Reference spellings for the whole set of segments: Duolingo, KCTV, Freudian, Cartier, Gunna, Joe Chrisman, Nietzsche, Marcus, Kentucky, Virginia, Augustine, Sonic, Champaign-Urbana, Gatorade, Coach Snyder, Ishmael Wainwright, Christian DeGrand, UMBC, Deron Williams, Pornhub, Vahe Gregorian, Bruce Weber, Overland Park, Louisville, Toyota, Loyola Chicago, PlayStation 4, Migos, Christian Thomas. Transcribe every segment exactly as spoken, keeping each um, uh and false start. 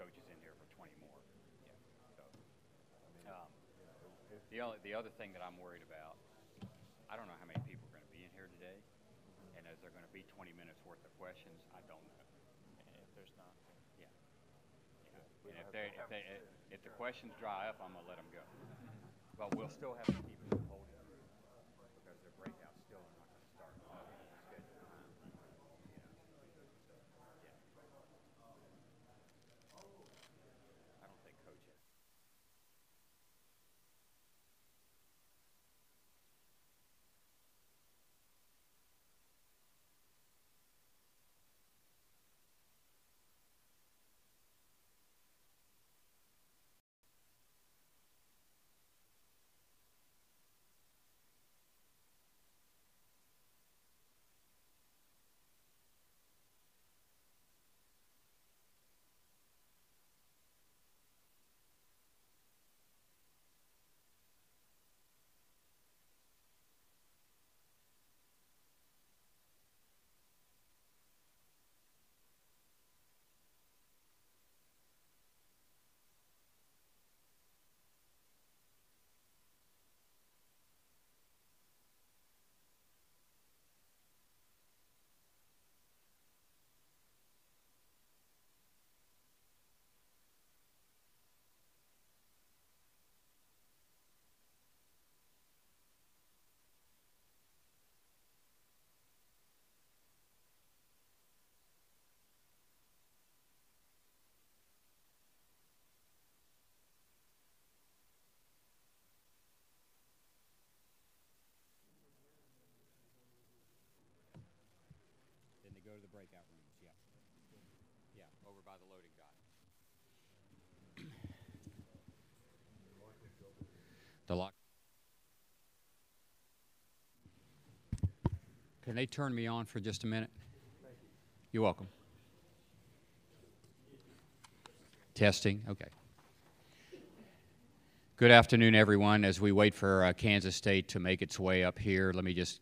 coaches in here for twenty more. Yeah. So, um, the only, the other thing that I'm worried about, I don't know how many people are going to be in here today, and is there going to be twenty minutes worth of questions? I don't know. And if there's not, yeah. And if, they, if, they, if the questions dry up, I'm going to let them go. But we'll still have to keep them holding because their breakout's still not going to start. Uh, yeah. Yeah. I don't think Coach has. Go to the breakout rooms, yeah. Yeah, over by the loading dock. The lock. Can they turn me on for just a minute? Thank you. You're welcome. Testing, okay. Good afternoon, everyone. As we wait for uh, Kansas State to make its way up here, let me just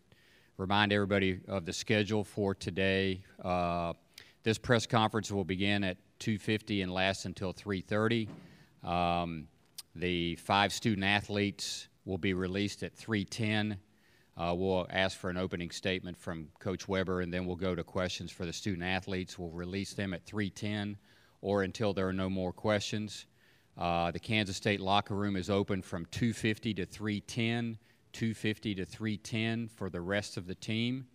remind everybody of the schedule for today. Uh, this press conference will begin at two fifty and last until three thirty. Um, the five student athletes will be released at three ten. Uh, we'll ask for an opening statement from Coach Weber, and then we'll go to questions for the student athletes. We'll release them at three ten or until there are no more questions. Uh, the Kansas State locker room is open from two fifty to three ten. two fifty to three ten for the rest of the team.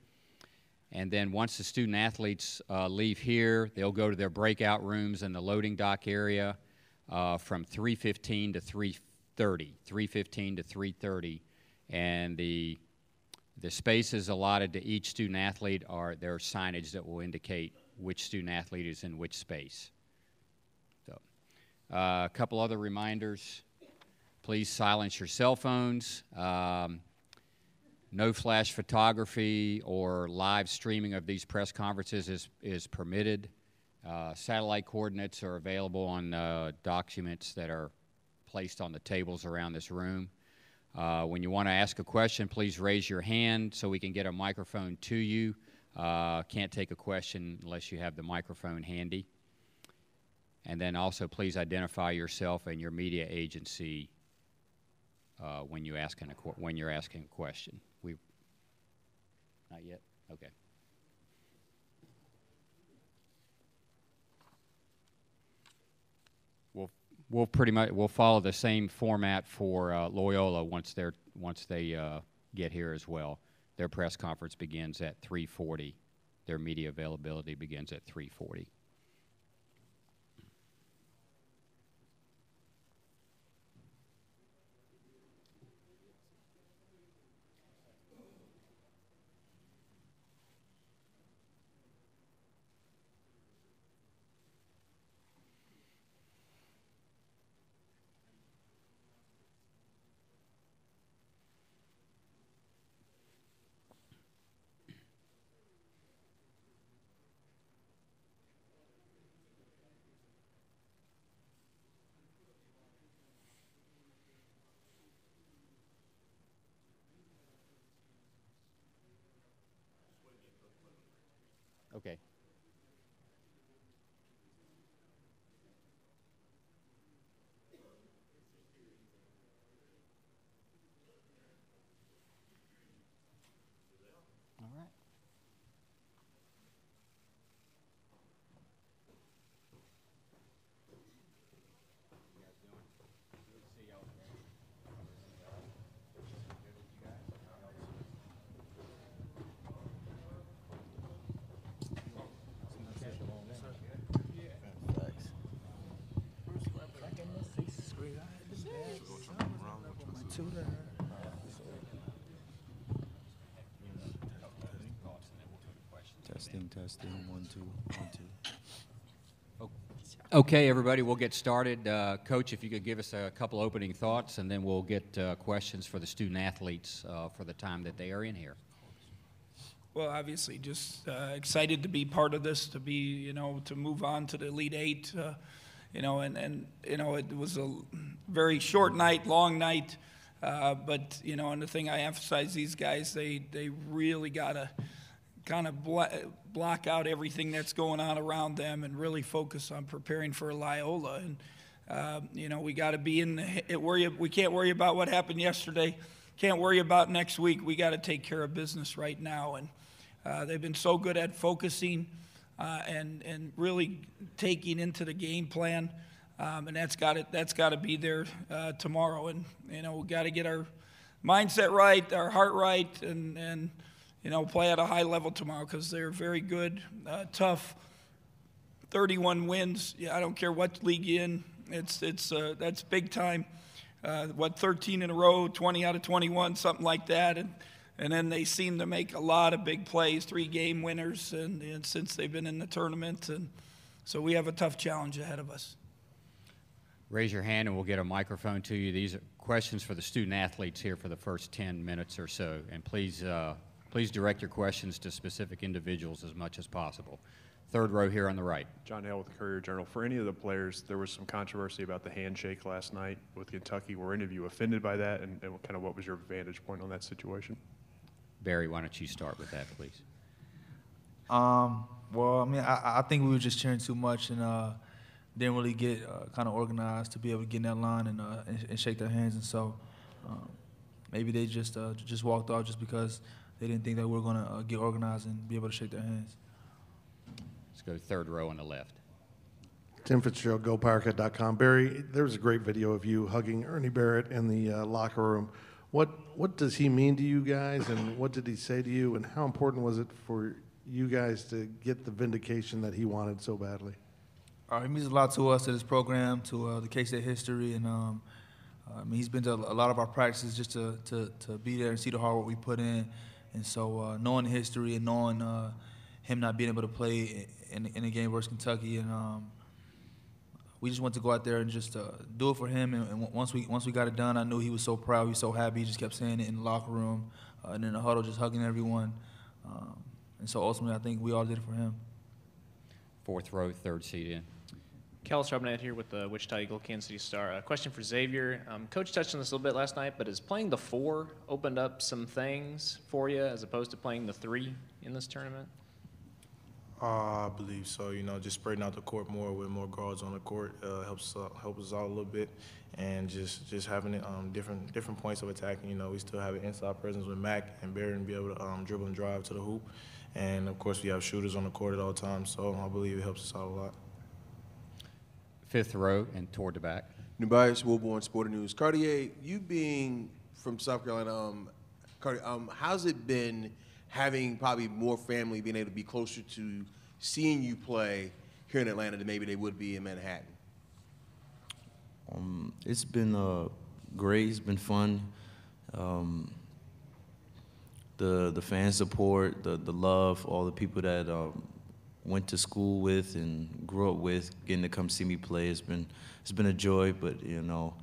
And then once the student athletes uh, leave here, they'll go to their breakout rooms in the loading dock area uh, from three fifteen to three thirty, three fifteen to three thirty. And the, the spaces allotted to each student athlete are their signage that will indicate which student athlete is in which space. So, uh, a couple other reminders. Please silence your cell phones. Um, no flash photography or live streaming of these press conferences is, is permitted. Uh, satellite coordinates are available on uh, documents that are placed on the tables around this room. Uh, when you want to ask a question, please raise your hand so we can get a microphone to you. Uh, can't take a question unless you have the microphone handy. And then also, please identify yourself and your media agency Uh, when you asking a when you're asking a question. We not yet? Okay. We'll we'll pretty much we'll follow the same format for uh, Loyola once they're once they uh, get here as well. Their press conference begins at three forty. Their media availability begins at three forty. Okay. testing. One, two, one, two. Okay, everybody, we'll get started. Uh, Coach, if you could give us a couple opening thoughts, and then we'll get uh, questions for the student athletes uh, for the time that they are in here. Well, obviously, just uh, excited to be part of this, to be, you know, to move on to the Elite Eight, uh, you know, and, and, you know, it was a very short night, long night, uh, but, you know, and the thing I emphasize, these guys, they, they really got to kind of blo block out everything that's going on around them and really focus on preparing for Loyola. And, uh, you know, we got to be in the, worry, we can't worry about what happened yesterday, can't worry about next week. We got to take care of business right now. And Uh, they've been so good at focusing uh, and and really taking into the game plan, um, and that's got it. That's got to be there uh, tomorrow. And you know, we got to get our mindset right, our heart right, and and you know, play at a high level tomorrow because they're very good, uh, tough. thirty-one wins. Yeah, I don't care what league you're in. It's it's uh, that's big time. Uh, what thirteen in a row, twenty out of twenty-one, something like that, and. And then they seem to make a lot of big plays, three game winners, and, and since they've been in the tournament. And so we have a tough challenge ahead of us. Raise your hand and we'll get a microphone to you. These are questions for the student athletes here for the first ten minutes or so. And please, uh, please direct your questions to specific individuals as much as possible. Third row here on the right. John Hale with the Courier Journal. For any of the players, there was some controversy about the handshake last night with Kentucky. Were any of you offended by that? And, and kind of what was your vantage point on that situation? Barry, why don't you start with that, please? Um, well, I mean, I, I think we were just cheering too much and uh, didn't really get uh, kind of organized to be able to get in that line and, uh, and, and shake their hands. And so um, maybe they just uh, just walked off just because they didn't think that we were going to uh, get organized and be able to shake their hands. Let's go third row on the left. Tim Fitzgerald, go pirate cat dot com. Barry, there was a great video of you hugging Ernie Barrett in the uh, locker room. What, what does he mean to you guys, and what did he say to you, and how important was it for you guys to get the vindication that he wanted so badly? Uh, it means a lot to us, to this program, to uh, the K-State history, and um, I mean, he's been to a lot of our practices just to, to, to be there and see the hard work we put in. And so uh, knowing the history and knowing uh, him not being able to play in, in a game versus Kentucky, and um, we just want to go out there and just uh, do it for him. And, and once we once we got it done, I knew he was so proud, he was so happy. He just kept saying it in the locker room uh, and in the huddle, just hugging everyone. Um, and so ultimately, I think we all did it for him. Fourth row, third seat in. Cal Robinette here with the Wichita Eagle, Kansas City Star. A question for Xavier. Um, Coach touched on this a little bit last night, but has playing the four opened up some things for you as opposed to playing the three in this tournament? Uh, I believe so. You know, just spreading out the court more with more guards on the court uh, helps uh, helps us out a little bit, and just just having um, different different points of attacking. You know, we still have an inside presence with Mac and Barrett and be able to um, dribble and drive to the hoop, and of course we have shooters on the court at all times. So I believe it helps us out a lot. Fifth row and toward the back. Nubias Wilborn, Sporting News. Cartier, you being from South Carolina, um, Cartier, um, how's it been? Having probably more family, being able to be closer to seeing you play here in Atlanta than maybe they would be in Manhattan? Um, it's been uh, great. It's been fun. Um, the the fan support, the the love, all the people that um, went to school with and grew up with, getting to come see me play. It's been it's been a joy. But you know,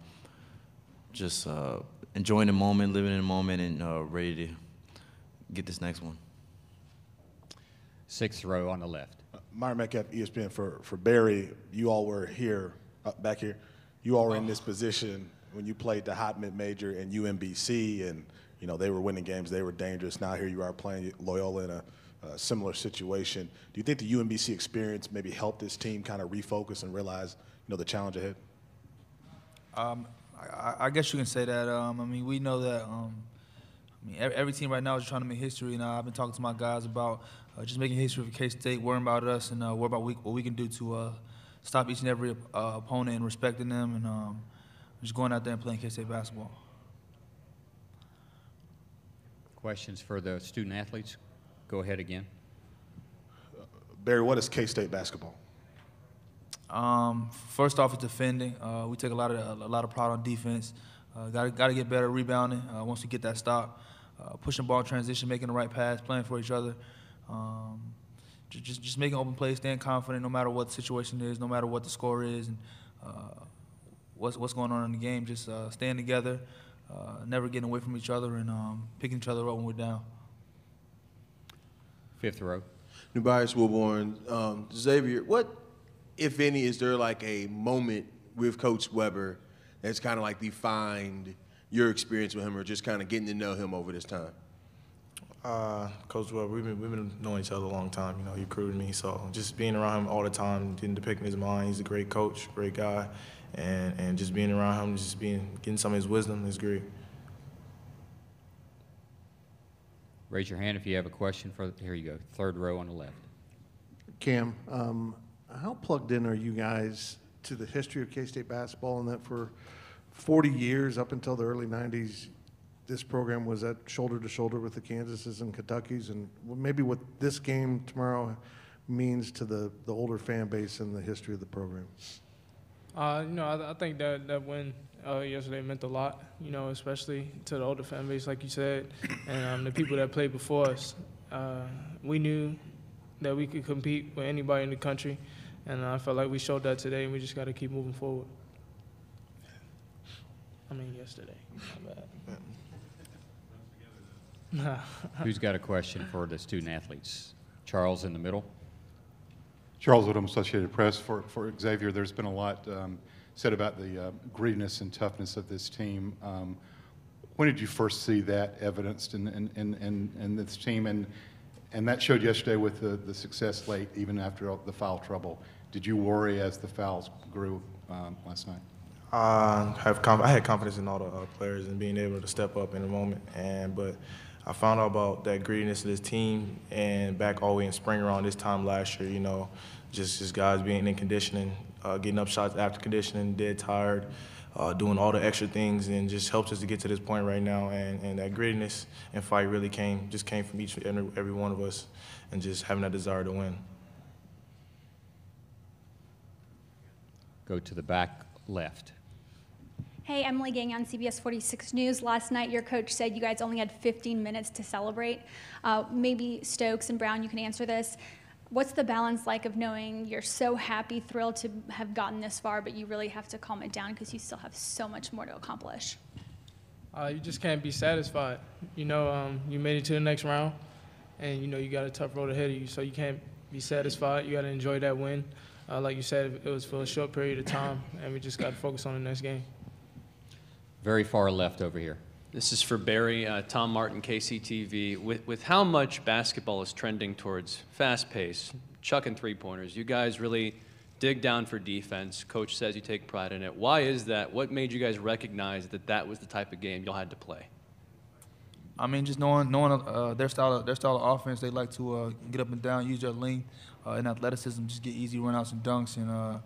just uh, enjoying the moment, living in the moment, and uh, ready to get this next one. Sixth row on the left. Uh, Myron Metcalf, E S P N. For, for Barry, you all were here, uh, back here. You all were oh. in this position when you played the hot mid-major and U M B C, and, you know, they were winning games. They were dangerous. Now here you are playing Loyola in a, a similar situation. Do you think the U M B C experience maybe helped this team kind of refocus and realize, you know, the challenge ahead? Um, I, I guess you can say that. Um, I mean, we know that um, – I mean, every team right now is trying to make history, and uh, I've been talking to my guys about uh, just making history for K-State, worrying about us, and uh, worrying about we, what we can do to uh, stop each and every uh, opponent and respecting them, and um, just going out there and playing K-State basketball. Questions for the student athletes? Go ahead again. Uh, Barry, what is K-State basketball? Um, first off, it's defending. Uh, we take a lot of a lot of pride on defense. Uh, gotta, gotta get better rebounding uh, once we get that stop. Uh, pushing ball transition, making the right pass, playing for each other. Um, just just making open plays, staying confident no matter what the situation is, no matter what the score is, and uh, what's what's going on in the game. Just uh, staying together, uh, never getting away from each other, and um, picking each other up when we're down. Fifth row. New Bias, Wilborn, um, Xavier, what, if any, is there like a moment with Coach Weber that's kind of like defined your experience with him or just kind of getting to know him over this time? Uh, Coach Weber, we've been, we've been knowing each other a long time. You know, he recruited me, so just being around him all the time, didn't depict in his mind. He's a great coach, great guy, and, and just being around him, just being getting some of his wisdom is great. Raise your hand if you have a question for, here you go, third row on the left. Cam, um, how plugged in are you guys to the history of K-State basketball, and that for forty years up until the early nineties, this program was at shoulder to shoulder with the Kansases and Kentuckys, and maybe what this game tomorrow means to the, the older fan base and the history of the program? Uh, you know, I, I think that, that win uh, yesterday meant a lot, you know, especially to the older fan base, like you said, and um, the people that played before us. Uh, we knew that we could compete with anybody in the country, and I felt like we showed that today, and we just got to keep moving forward. I mean, yesterday. My bad. Who's got a question for the student athletes? Charles in the middle. Charles Odom, Associated Press. For, for Xavier, there's been a lot um, said about the uh, grittiness and toughness of this team. Um, when did you first see that evidenced in, in, in, in, in this team? And, and that showed yesterday with the, the success late, even after the foul trouble. Did you worry as the fouls grew um, last night? I, have I had confidence in all the uh, players and being able to step up in the moment. And but I found out about that grittiness of this team, and back all the way in spring around this time last year, you know, just, just guys being in conditioning, uh, getting up shots after conditioning, dead tired, uh, doing all the extra things, and just helps us to get to this point right now. And, and that grittiness and fight really came, just came from each and every one of us, and just having that desire to win. Go to the back left. Hey, Emily Gang on C B S forty-six News. Last night your coach said you guys only had fifteen minutes to celebrate. Uh, maybe Stokes and Brown, you can answer this. What's the balance like of knowing you're so happy, thrilled to have gotten this far, but you really have to calm it down because you still have so much more to accomplish? Uh, you just can't be satisfied. You know, um, you made it to the next round, and you know you got a tough road ahead of you, so you can't be satisfied. You got to enjoy that win. Uh, like you said, it was for a short period of time, and we just got to focus on the next game. Very far left over here. This is for Barry, uh, Tom Martin, K C T V. With, with how much basketball is trending towards fast pace, chucking three-pointers, you guys really dig down for defense. Coach says you take pride in it. Why is that? What made you guys recognize that that was the type of game y'all had to play? I mean, just knowing, knowing uh, their, style of, their style of offense, they like to uh, get up and down, use their length uh, and athleticism, just get easy runouts and dunks and uh,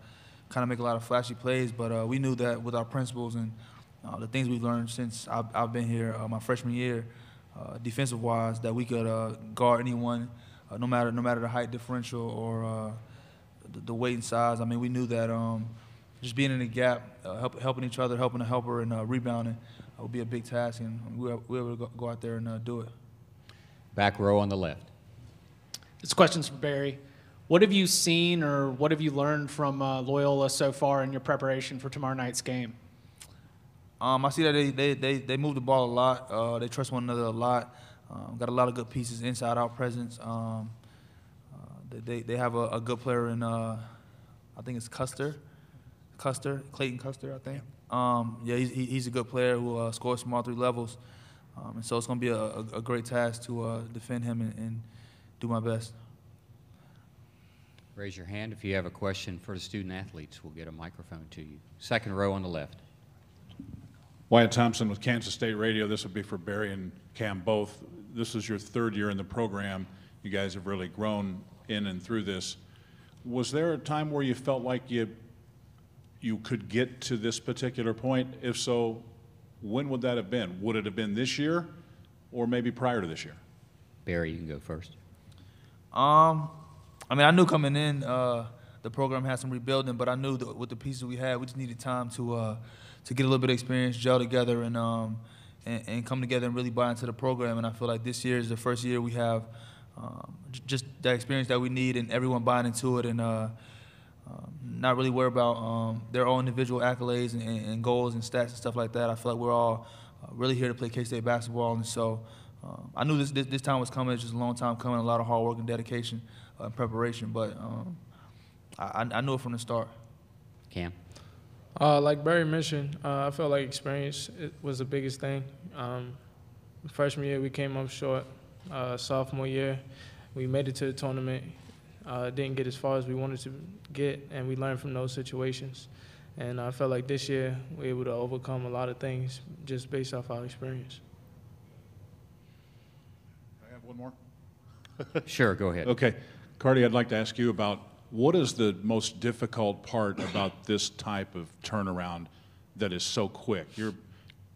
kind of make a lot of flashy plays. But uh, we knew that with our principles and Uh, the things we've learned since I've, I've been here, uh, my freshman year, uh, defensive-wise, that we could uh, guard anyone, uh, no matter no matter the height differential or uh, the, the weight and size. I mean, we knew that um, just being in the gap, uh, help, helping each other, helping the helper, and uh, rebounding uh, would be a big task, and we were, we were able to go out there and uh, do it. Back row on the left. It's questions for Barry. What have you seen or what have you learned from uh, Loyola so far in your preparation for tomorrow night's game? Um, I see that they, they, they, they move the ball a lot. Uh, they trust one another a lot. Um, got a lot of good pieces, inside-out presence. Um, uh, they, they have a, a good player in, uh, I think it's Custer. Custer, Clayton Custer, I think. Um, yeah, he's, he's a good player who uh, scores from all three levels. Um, and so it's going to be a, a, a great task to uh, defend him and, and do my best. Raise your hand if you have a question for the student-athletes. We'll get a microphone to you. Second row on the left. Wyatt Thompson with Kansas State Radio. This will be for Barry and Cam both. This is your third year in the program. You guys have really grown in and through this. Was there a time where you felt like you, you could get to this particular point? If so, when would that have been? Would it have been this year or maybe prior to this year? Barry, you can go first. Um, I mean, I knew coming in uh, the program had some rebuilding, but I knew that with the pieces we had, we just needed time to uh, to get a little bit of experience, gel together, and, um, and and come together and really buy into the program. And I feel like this year is the first year we have um, just the experience that we need and everyone buying into it and uh, um, not really worry about um, their own individual accolades and, and goals and stats and stuff like that. I feel like we're all uh, really here to play K-State basketball, and so um, I knew this, this this time was coming. It's just a long time coming, a lot of hard work and dedication uh, and preparation, but um, I, I knew it from the start. Cam? Uh, like Barry mentioned, uh, I felt like experience it was the biggest thing. Um, freshman year, we came up short. Uh, sophomore year, we made it to the tournament. Uh, didn't get as far as we wanted to get, and we learned from those situations. And I felt like this year, we were able to overcome a lot of things just based off our experience. Can I have one more? Sure, go ahead. Okay. Cardi, I'd like to ask you about what is the most difficult part about this type of turnaround that is so quick? You're,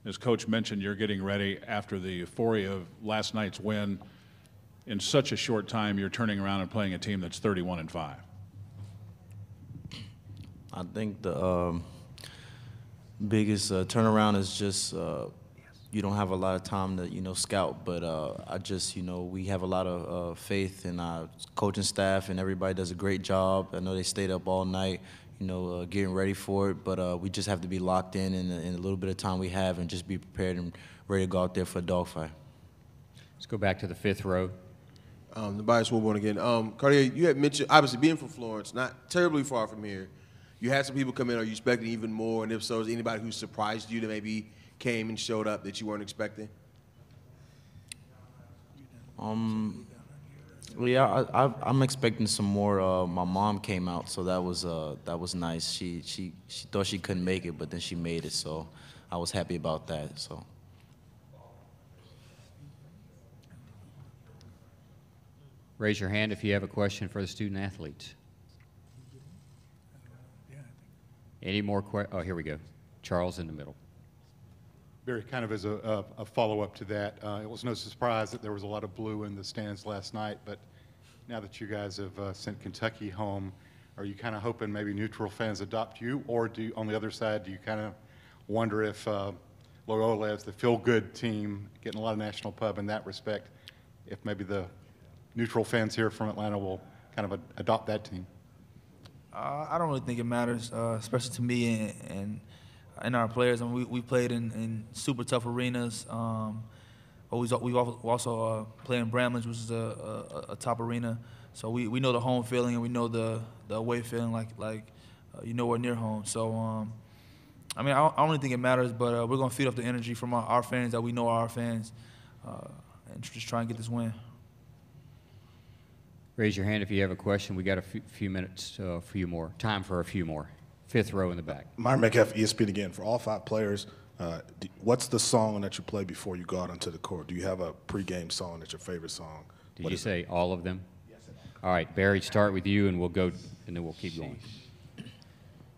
as Coach mentioned, you're getting ready after the euphoria of last night's win. In such a short time, you're turning around and playing a team that's thirty-one and five. I think the um, biggest uh, turnaround is just uh, you don't have a lot of time to, you know, scout, but uh, I just, you know, we have a lot of uh, faith in our coaching staff, and everybody does a great job. I know they stayed up all night, you know, uh, getting ready for it, but uh, we just have to be locked in in, in a little bit of time we have and just be prepared and ready to go out there for a dogfight. Let's go back to the fifth row. Um, the bias will win again. Um, Cartier, you had mentioned, obviously being from Florence, not terribly far from here, you had some people come in. Are you expecting even more? And if so, is anybody who surprised you that maybe came and showed up that you weren't expecting? Um, yeah, I, I, I'm expecting some more. Uh, my mom came out, so that was uh, that was nice. She she she thought she couldn't make it, but then she made it, so I was happy about that. So. Raise your hand if you have a question for the student athletes. Any more questions? Oh, here we go. Charles in the middle. Barry, kind of as a, a, a follow-up to that, uh, it was no surprise that there was a lot of blue in the stands last night, but now that you guys have uh, sent Kentucky home, are you kind of hoping maybe neutral fans adopt you, or do on the other side, do you kind of wonder if uh, Loyola, as the feel-good team, getting a lot of national pub in that respect, if maybe the neutral fans here from Atlanta will kind of ad adopt that team? Uh, I don't really think it matters, uh, especially to me and, and, and our players. I mean, we, we played in, in super tough arenas. Um, but we've, we've also uh, played in Bramlage, which is a, a, a top arena. So we, we know the home feeling, and we know the, the away feeling, like, like uh, you know we're near home. So, um, I mean, I don't, I don't really think it matters, but uh, we're going to feed off the energy from our, our fans that we know are our fans uh, and just try and get this win. Raise your hand if you have a question. We got a few minutes, a uh, few more, time for a few more. Fifth row in the back. Myron McHeff, E S P N again. For all five players, uh, do, what's the song that you play before you go out onto the court? Do you have a pregame song that's your favorite song? Did what you say it? All of them? Yes. All right, Barry, start with you, and we'll go, and then we'll keep going.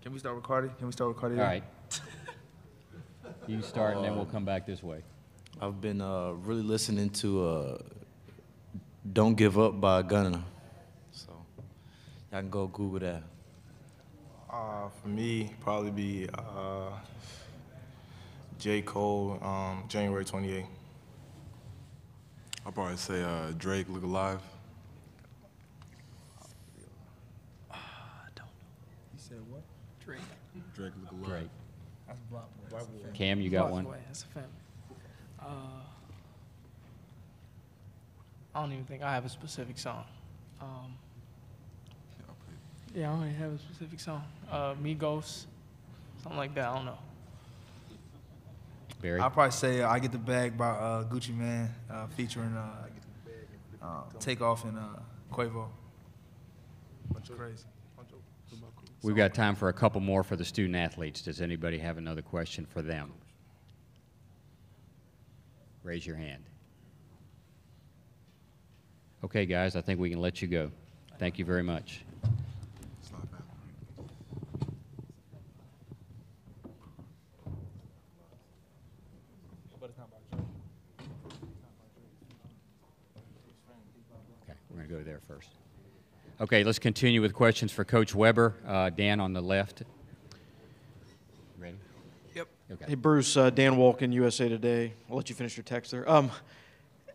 Can we start with Cardi? Can we start with Cardi? All right. You start, uh, and then we'll come back this way. I've been uh, really listening to uh, Don't Give Up by Gunna. I can go Google that. Uh, for me, probably be uh, J. Cole, um, January twenty-eighth. I'll probably say uh, Drake, Look Alive. Uh, I don't know. You said what? Drake. Drake, Look Alive. Drake. That's Block Boy. That's Block Boy. Cam, you got Block one? Boy. That's a family. Uh, I don't even think I have a specific song. Um, Yeah, I don't have a specific song. Uh, Migos, something like that. I don't know. Barry? I'd probably say uh, I Get the Bag by uh, Gucci Man, uh, featuring uh, uh, Takeoff and uh, Quavo. Crazy. We've got time for a couple more for the student athletes. Does anybody have another question for them? Raise your hand. Okay, guys, I think we can let you go. Thank you very much. Go there first. Okay, let's continue with questions for Coach Weber. Uh, Dan on the left. Ready? Yep. Okay. Hey, Bruce, uh, Dan Walken, U S A Today. I'll let you finish your text there. Um,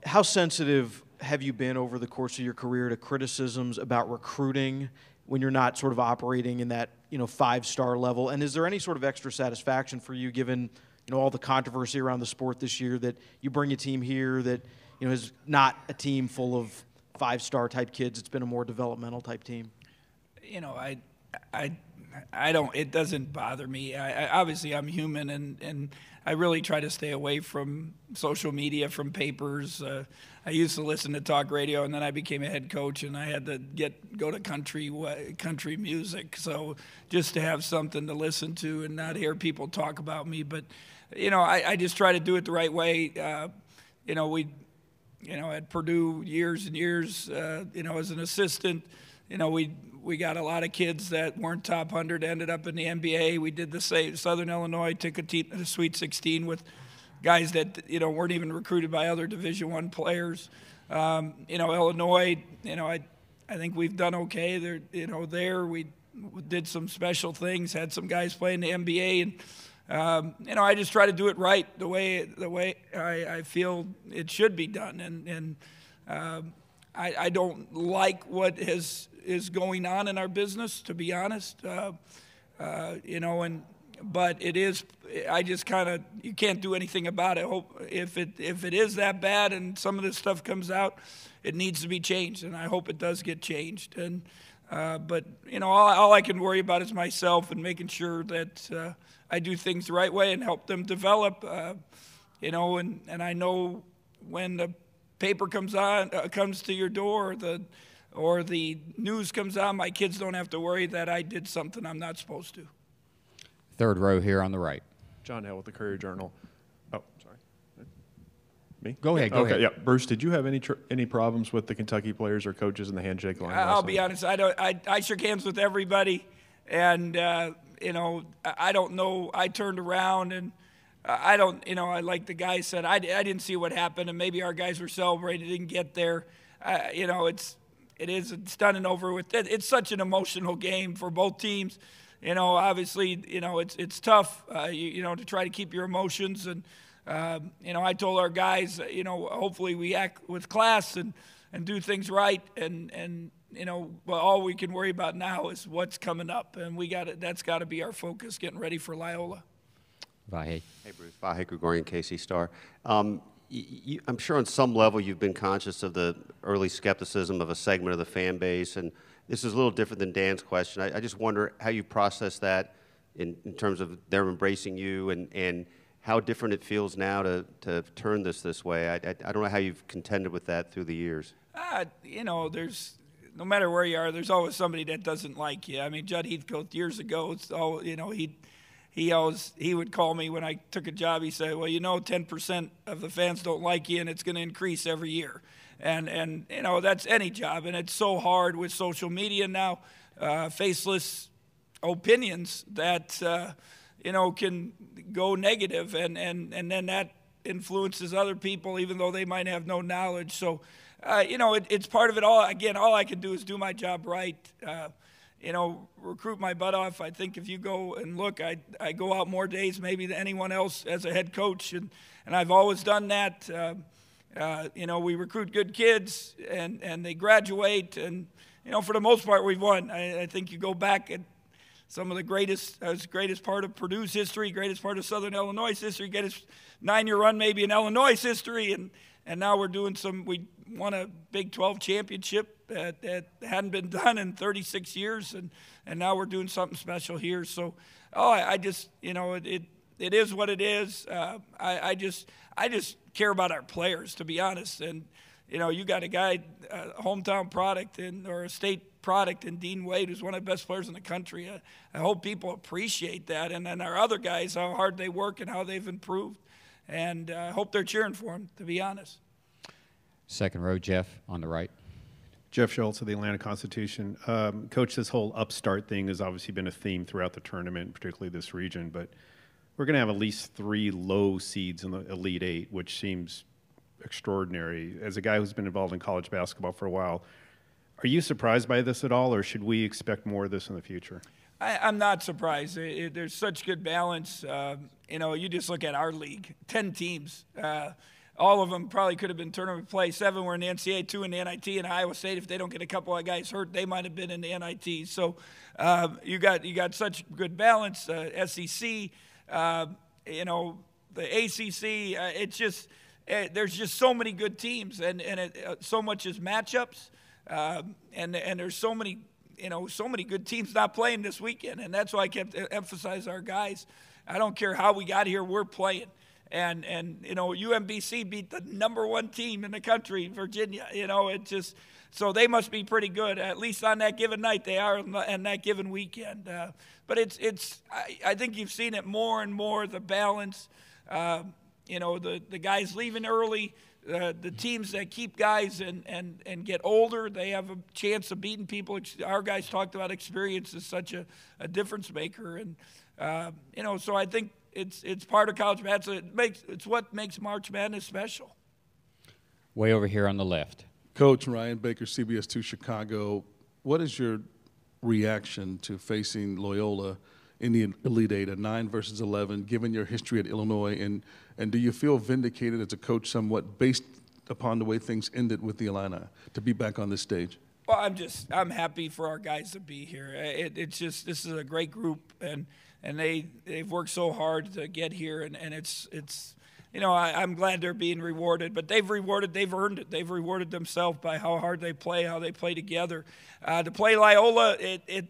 how sensitive have you been over the course of your career to criticisms about recruiting when you're not sort of operating in that, you know, five-star level? And is there any sort of extra satisfaction for you, given, you know, all the controversy around the sport this year, that you bring a team here that, you know, is not a team full of five-star type kids? It's been a more developmental type team. You know, I, I, I don't. It doesn't bother me. I, I obviously I'm human, and and I really try to stay away from social media, from papers. Uh, I used to listen to talk radio, and then I became a head coach, and I had to get go to country country music. So just to have something to listen to and not hear people talk about me. But you know, I, I just try to do it the right way. Uh, you know, we, you know, at Purdue years and years. Uh, you know, as an assistant, you know we. We got a lot of kids that weren't top one hundred, ended up in the N B A. We did the same. Southern Illinois took a team to the Sweet sixteen with guys that, you know, weren't even recruited by other Division One players. Um, you know, Illinois, you know, I I think we've done okay. There, you know, there we did some special things, had some guys play in the N B A, and um, you know, I just try to do it right the way the way I, I feel it should be done, and and um, I, I don't like what has. is going on in our business, to be honest, uh, uh, you know, and but it is, I just kind of, you can't do anything about it. Hope if it if it is that bad and some of this stuff comes out, it needs to be changed, and I hope it does get changed. And uh, but, you know, all, all I can worry about is myself and making sure that uh, I do things the right way and help them develop, uh, you know, and, and I know when the paper comes on, uh, comes to your door, the or the news comes out, my kids don't have to worry that I did something I'm not supposed to. Third row here on the right. John Hill with the Courier Journal. Oh, sorry. Me? Go ahead, go okay, ahead. Yeah. Bruce, did you have any tr any problems with the Kentucky players or coaches in the handshake line? I'll be honest, I, don't, I, I shook hands with everybody, and, uh, you know, I don't know. I turned around, and I don't, you know, I like the guy said, I, I didn't see what happened, and maybe our guys were celebrating, didn't get there. Uh, you know, it's... It is it's done and over with. It's such an emotional game for both teams. You know, obviously, you know, it's it's tough, uh, you, you know, to try to keep your emotions. And, um, you know, I told our guys, you know, hopefully we act with class and, and do things right. And, and you know, well, all we can worry about now is what's coming up. And we got that's got to be our focus, getting ready for Loyola. Vahe. Hey, Bruce. Vahe Gregorian, K C Star. Um, You, I'm sure on some level you've been conscious of the early skepticism of a segment of the fan base, and this is a little different than Dan's question. I, I just wonder how you process that in, in terms of them embracing you, and, and how different it feels now to, to turn this this way. I, I, I don't know how you've contended with that through the years. Uh, you know, there's no matter where you are, there's always somebody that doesn't like you. I mean, Judd Heathcote years ago, it's all, you know, he – He always he would call me when I took a job. He said, "Well, you know, ten percent of the fans don't like you, and it's going to increase every year." And and you know that's any job, and it's so hard with social media now, uh, faceless opinions that uh, you know can go negative, and and and then that influences other people, even though they might have no knowledge. So, uh, you know, it, it's part of it all. Again, all I can do is do my job right. Uh, You know, recruit my butt off. I think if you go and look, I, I go out more days maybe than anyone else as a head coach, and, and I've always done that. Uh, uh, you know, we recruit good kids, and, and they graduate, and, you know, for the most part we've won. I, I think you go back at some of the greatest uh, greatest part of Purdue's history, greatest part of Southern Illinois' history, greatest nine-year run maybe in Illinois' history, and, and now we're doing some – we won a Big twelve championship. That, that hadn't been done in thirty-six years, and, and now we're doing something special here. So, oh, I, I just, you know, it, it it is what it is. Uh, I, I just I just care about our players, to be honest. And, you know, you got a guy, a hometown product in, or a state product in Dean Wade, who's one of the best players in the country. I, I hope people appreciate that. And then our other guys, how hard they work and how they've improved. And I uh, hope they're cheering for him, to be honest. Second row, Jeff, on the right. Jeff Schultz of the Atlanta Constitution. Um, Coach, this whole upstart thing has obviously been a theme throughout the tournament, particularly this region, but we're going to have at least three low seeds in the Elite Eight, which seems extraordinary. As a guy who's been involved in college basketball for a while, are you surprised by this at all, or should we expect more of this in the future? I, I'm not surprised. It, it, there's such good balance. Uh, you know, you just look at our league, ten teams. Uh, all of them probably could have been tournament play. Seven were in the N C A A, two in the N I T, and Iowa State, if they don't get a couple of guys hurt, they might have been in the N I T. So uh, you got you got such good balance. Uh, S E C, uh, you know, the A C C. Uh, it's just uh, there's just so many good teams, and and it, uh, so much is matchups, uh, and and there's so many you know so many good teams not playing this weekend, and that's why I kept emphasizing our guys. I don't care how we got here, we're playing. And, and you know, U M B C beat the number one team in the country, Virginia. You know, it just – so they must be pretty good, at least on that given night they are and that given weekend. Uh, but it's – it's I, I think you've seen it more and more, the balance, uh, you know, the, the guys leaving early, uh, the teams that keep guys and, and, and get older, they have a chance of beating people. Our guys talked about experience as such a, a difference maker. And, uh, you know, so I think – It's it's part of college madness. It makes it's what makes March Madness special. Way over here on the left, Coach Ryan Baker, C B S two Chicago. What is your reaction to facing Loyola in the Elite Eight, a nine versus eleven, given your history at Illinois, and and do you feel vindicated as a coach, somewhat based upon the way things ended with the Illini, to be back on this stage? Well, I'm just I'm happy for our guys to be here. It, it's just this is a great group and. And they, they've worked so hard to get here, and, and it's, it's you know, I, I'm glad they're being rewarded. But they've rewarded, they've earned it. They've rewarded themselves by how hard they play, how they play together. Uh, to play Loyola, it, it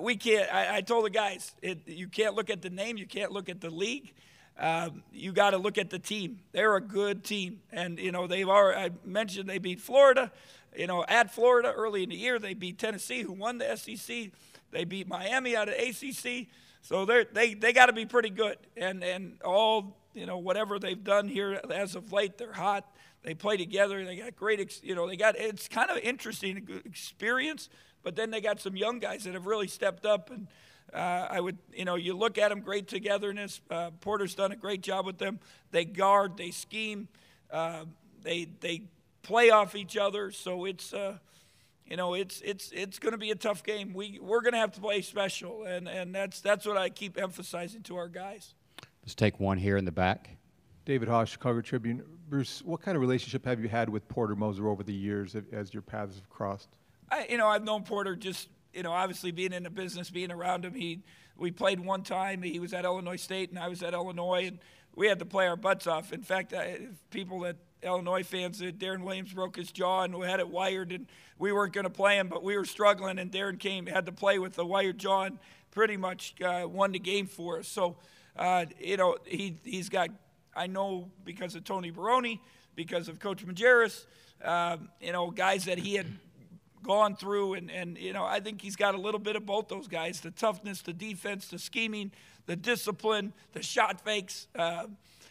we can't, I, I told the guys, it, you can't look at the name, you can't look at the league. Um, you got to look at the team. They're a good team. And, you know, they've already, I mentioned they beat Florida. You know, at Florida early in the year, they beat Tennessee, who won the S E C. They beat Miami out of A C C. So they they they got to be pretty good, and and all you know whatever they've done here as of late, they're hot. They play together. They got great, ex, you know, they got it's kind of interesting experience. But then they got some young guys that have really stepped up, and uh, I would you know you look at them, great togetherness. Uh, Porter's done a great job with them. They guard, they scheme, uh, they they play off each other. So it's. Uh, You know, it's it's it's going to be a tough game. We we're going to have to play special, and, and that's that's what I keep emphasizing to our guys. Let's take one here in the back. David Haas, Chicago Tribune. Bruce, what kind of relationship have you had with Porter Moser over the years as your paths have crossed? I you know I've known Porter just you know obviously being in the business, being around him. He we played one time. He was at Illinois State, and I was at Illinois, and we had to play our butts off. In fact, I, people that. Illinois fans, Deron Williams broke his jaw and we had it wired, and we weren't going to play him, but we were struggling, and Deron came, had to play with the wired jaw, and pretty much uh, won the game for us. So, uh, you know, he, he's got, I know because of Tony Barone, because of Coach Majerus, um, you know, guys that he had gone through, and, and, you know, I think he's got a little bit of both those guys, the toughness, the defense, the scheming, the discipline, the shot fakes, uh,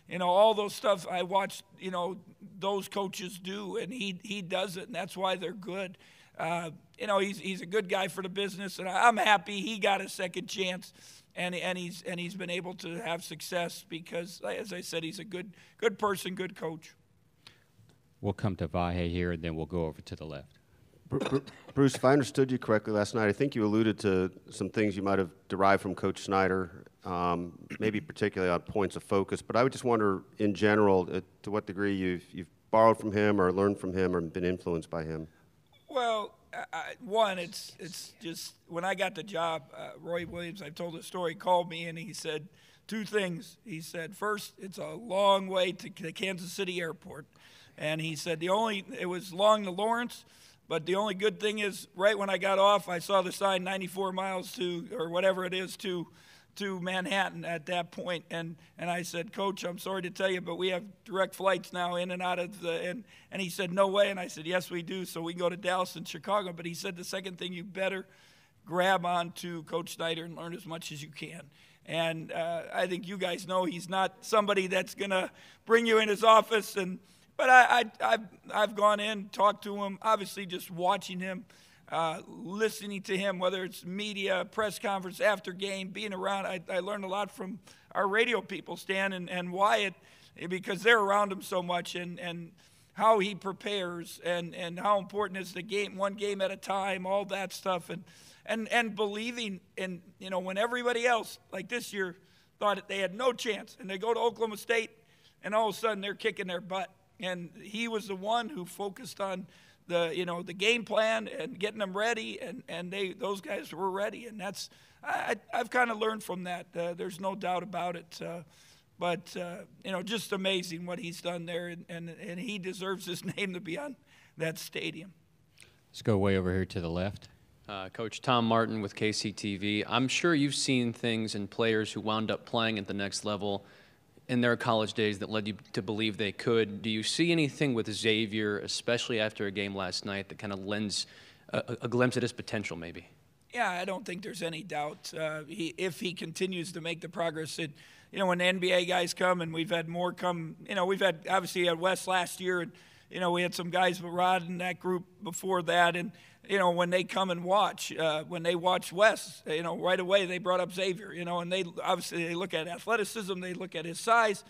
you know, all those stuff I watched, you know, those coaches do, and he he does it, and that's why they're good. Uh, you know, he's he's a good guy for the business, and I'm happy he got a second chance, and and he's and he's been able to have success because, as I said, he's a good good person, good coach. We'll come to Vahe here, and then we'll go over to the left. Bruce, if I understood you correctly last night, I think you alluded to some things you might have derived from Coach Snyder, um, maybe particularly on points of focus. But I would just wonder, in general, uh, to what degree you've, you've borrowed from him or learned from him or been influenced by him. Well, I, one, it's it's just when I got the job, uh, Roy Williams, I've told the story, called me and he said two things. He said, first, it's a long way to the Kansas City airport. And he said the only – it was long to Lawrence – but the only good thing is, right when I got off, I saw the sign ninety-four miles to, or whatever it is, to to Manhattan at that point. And, and I said, Coach, I'm sorry to tell you, but we have direct flights now in and out of the, and, and he said, no way. And I said, yes, we do. So we go to Dallas and Chicago. But he said, the second thing, you better grab on to Coach Snyder and learn as much as you can. And uh, I think you guys know he's not somebody that's going to bring you in his office and, But I, I, I've, I've gone in, talked to him, obviously just watching him, uh, listening to him, whether it's media, press conference, after game, being around. I, I learned a lot from our radio people, Stan and, and Wyatt, because they're around him so much and, and how he prepares and, and how important is the game, one game at a time, all that stuff. And, and, and believing in, you know, when everybody else, like this year, thought they had no chance and they go to Oklahoma State and all of a sudden they're kicking their butt. and he was the one who focused on the you know the game plan and getting them ready, and and they those guys were ready, and that's I, I've kind of learned from that. Uh, there's no doubt about it. Uh, but uh, you know, just amazing what he's done there, and, and and he deserves his name to be on that stadium. Let's go way over here to the left. Uh, Coach Tom Martin with K C T V. I'm sure you've seen things in players who wound up playing at the next level in their college days that led you to believe they could. Do you see anything with Xavier, especially after a game last night, that kind of lends a, a glimpse at his potential maybe? Yeah, I don't think there's any doubt. Uh, he, if he continues to make the progress that, you know, when the N B A guys come, and we've had more come, you know, we've had obviously at Wes last year, and, you know, we had some guys with Rod and that group before that, and, you know, when they come and watch, uh, when they watch Wes, you know, right away they brought up Xavier, you know, and they obviously they look at athleticism, they look at his size,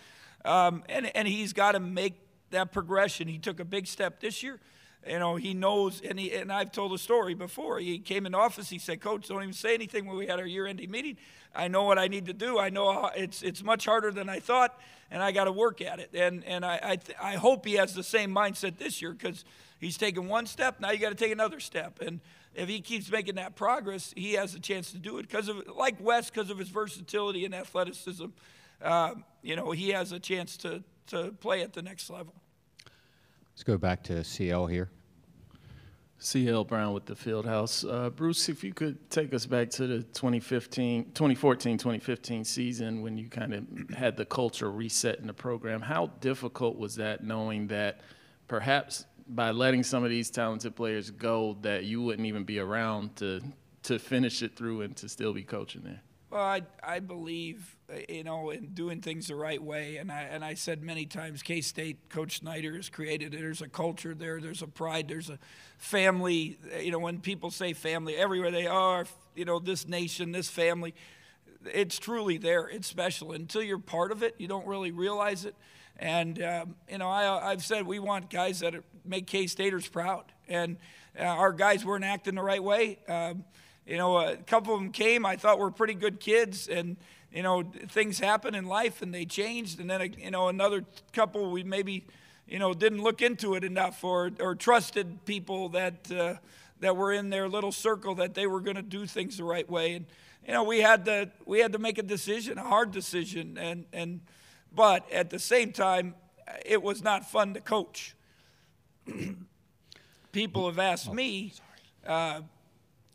um, and, and he's got to make that progression. He took a big step this year. You know, he knows, and, he, and I've told a story before. He came in the office, he said, Coach, don't even say anything when we had our year-ending meeting. I know what I need to do. I know how, it's it's much harder than I thought, and I got to work at it. And and I I, th I hope he has the same mindset this year, because he's taken one step, now you got to take another step. And if he keeps making that progress, he has a chance to do it. Because of, like Wes, because of his versatility and athleticism, uh, you know, he has a chance to, to play at the next level. Let's go back to C L here. C L Brown with the Fieldhouse. Uh, Bruce, if you could take us back to the twenty fourteen twenty fifteen season when you kind of had the culture reset in the program. How difficult was that, knowing that perhaps by letting some of these talented players go that you wouldn't even be around to, to finish it through and to still be coaching there? Well, I, I believe, you know, in doing things the right way, and I and I said many times, K-State, Coach Snyder has created it. There's a culture there. There's a pride. There's a family. You know, when people say family, everywhere they are, you know, this nation, this family, it's truly there. It's special. Until you're part of it, you don't really realize it. And, um, you know, I, I've said we want guys that make K-Staters proud, and uh, our guys weren't acting the right way. Um, You know, a couple of them came, I thought were pretty good kids, and, you know, things happen in life and they changed. And then, you know, another couple we maybe, you know, didn't look into it enough, or, or trusted people that, uh, that were in their little circle that they were going to do things the right way. And, you know, we had to, we had to make a decision, a hard decision. And, and, but at the same time, it was not fun to coach. People have asked me, uh,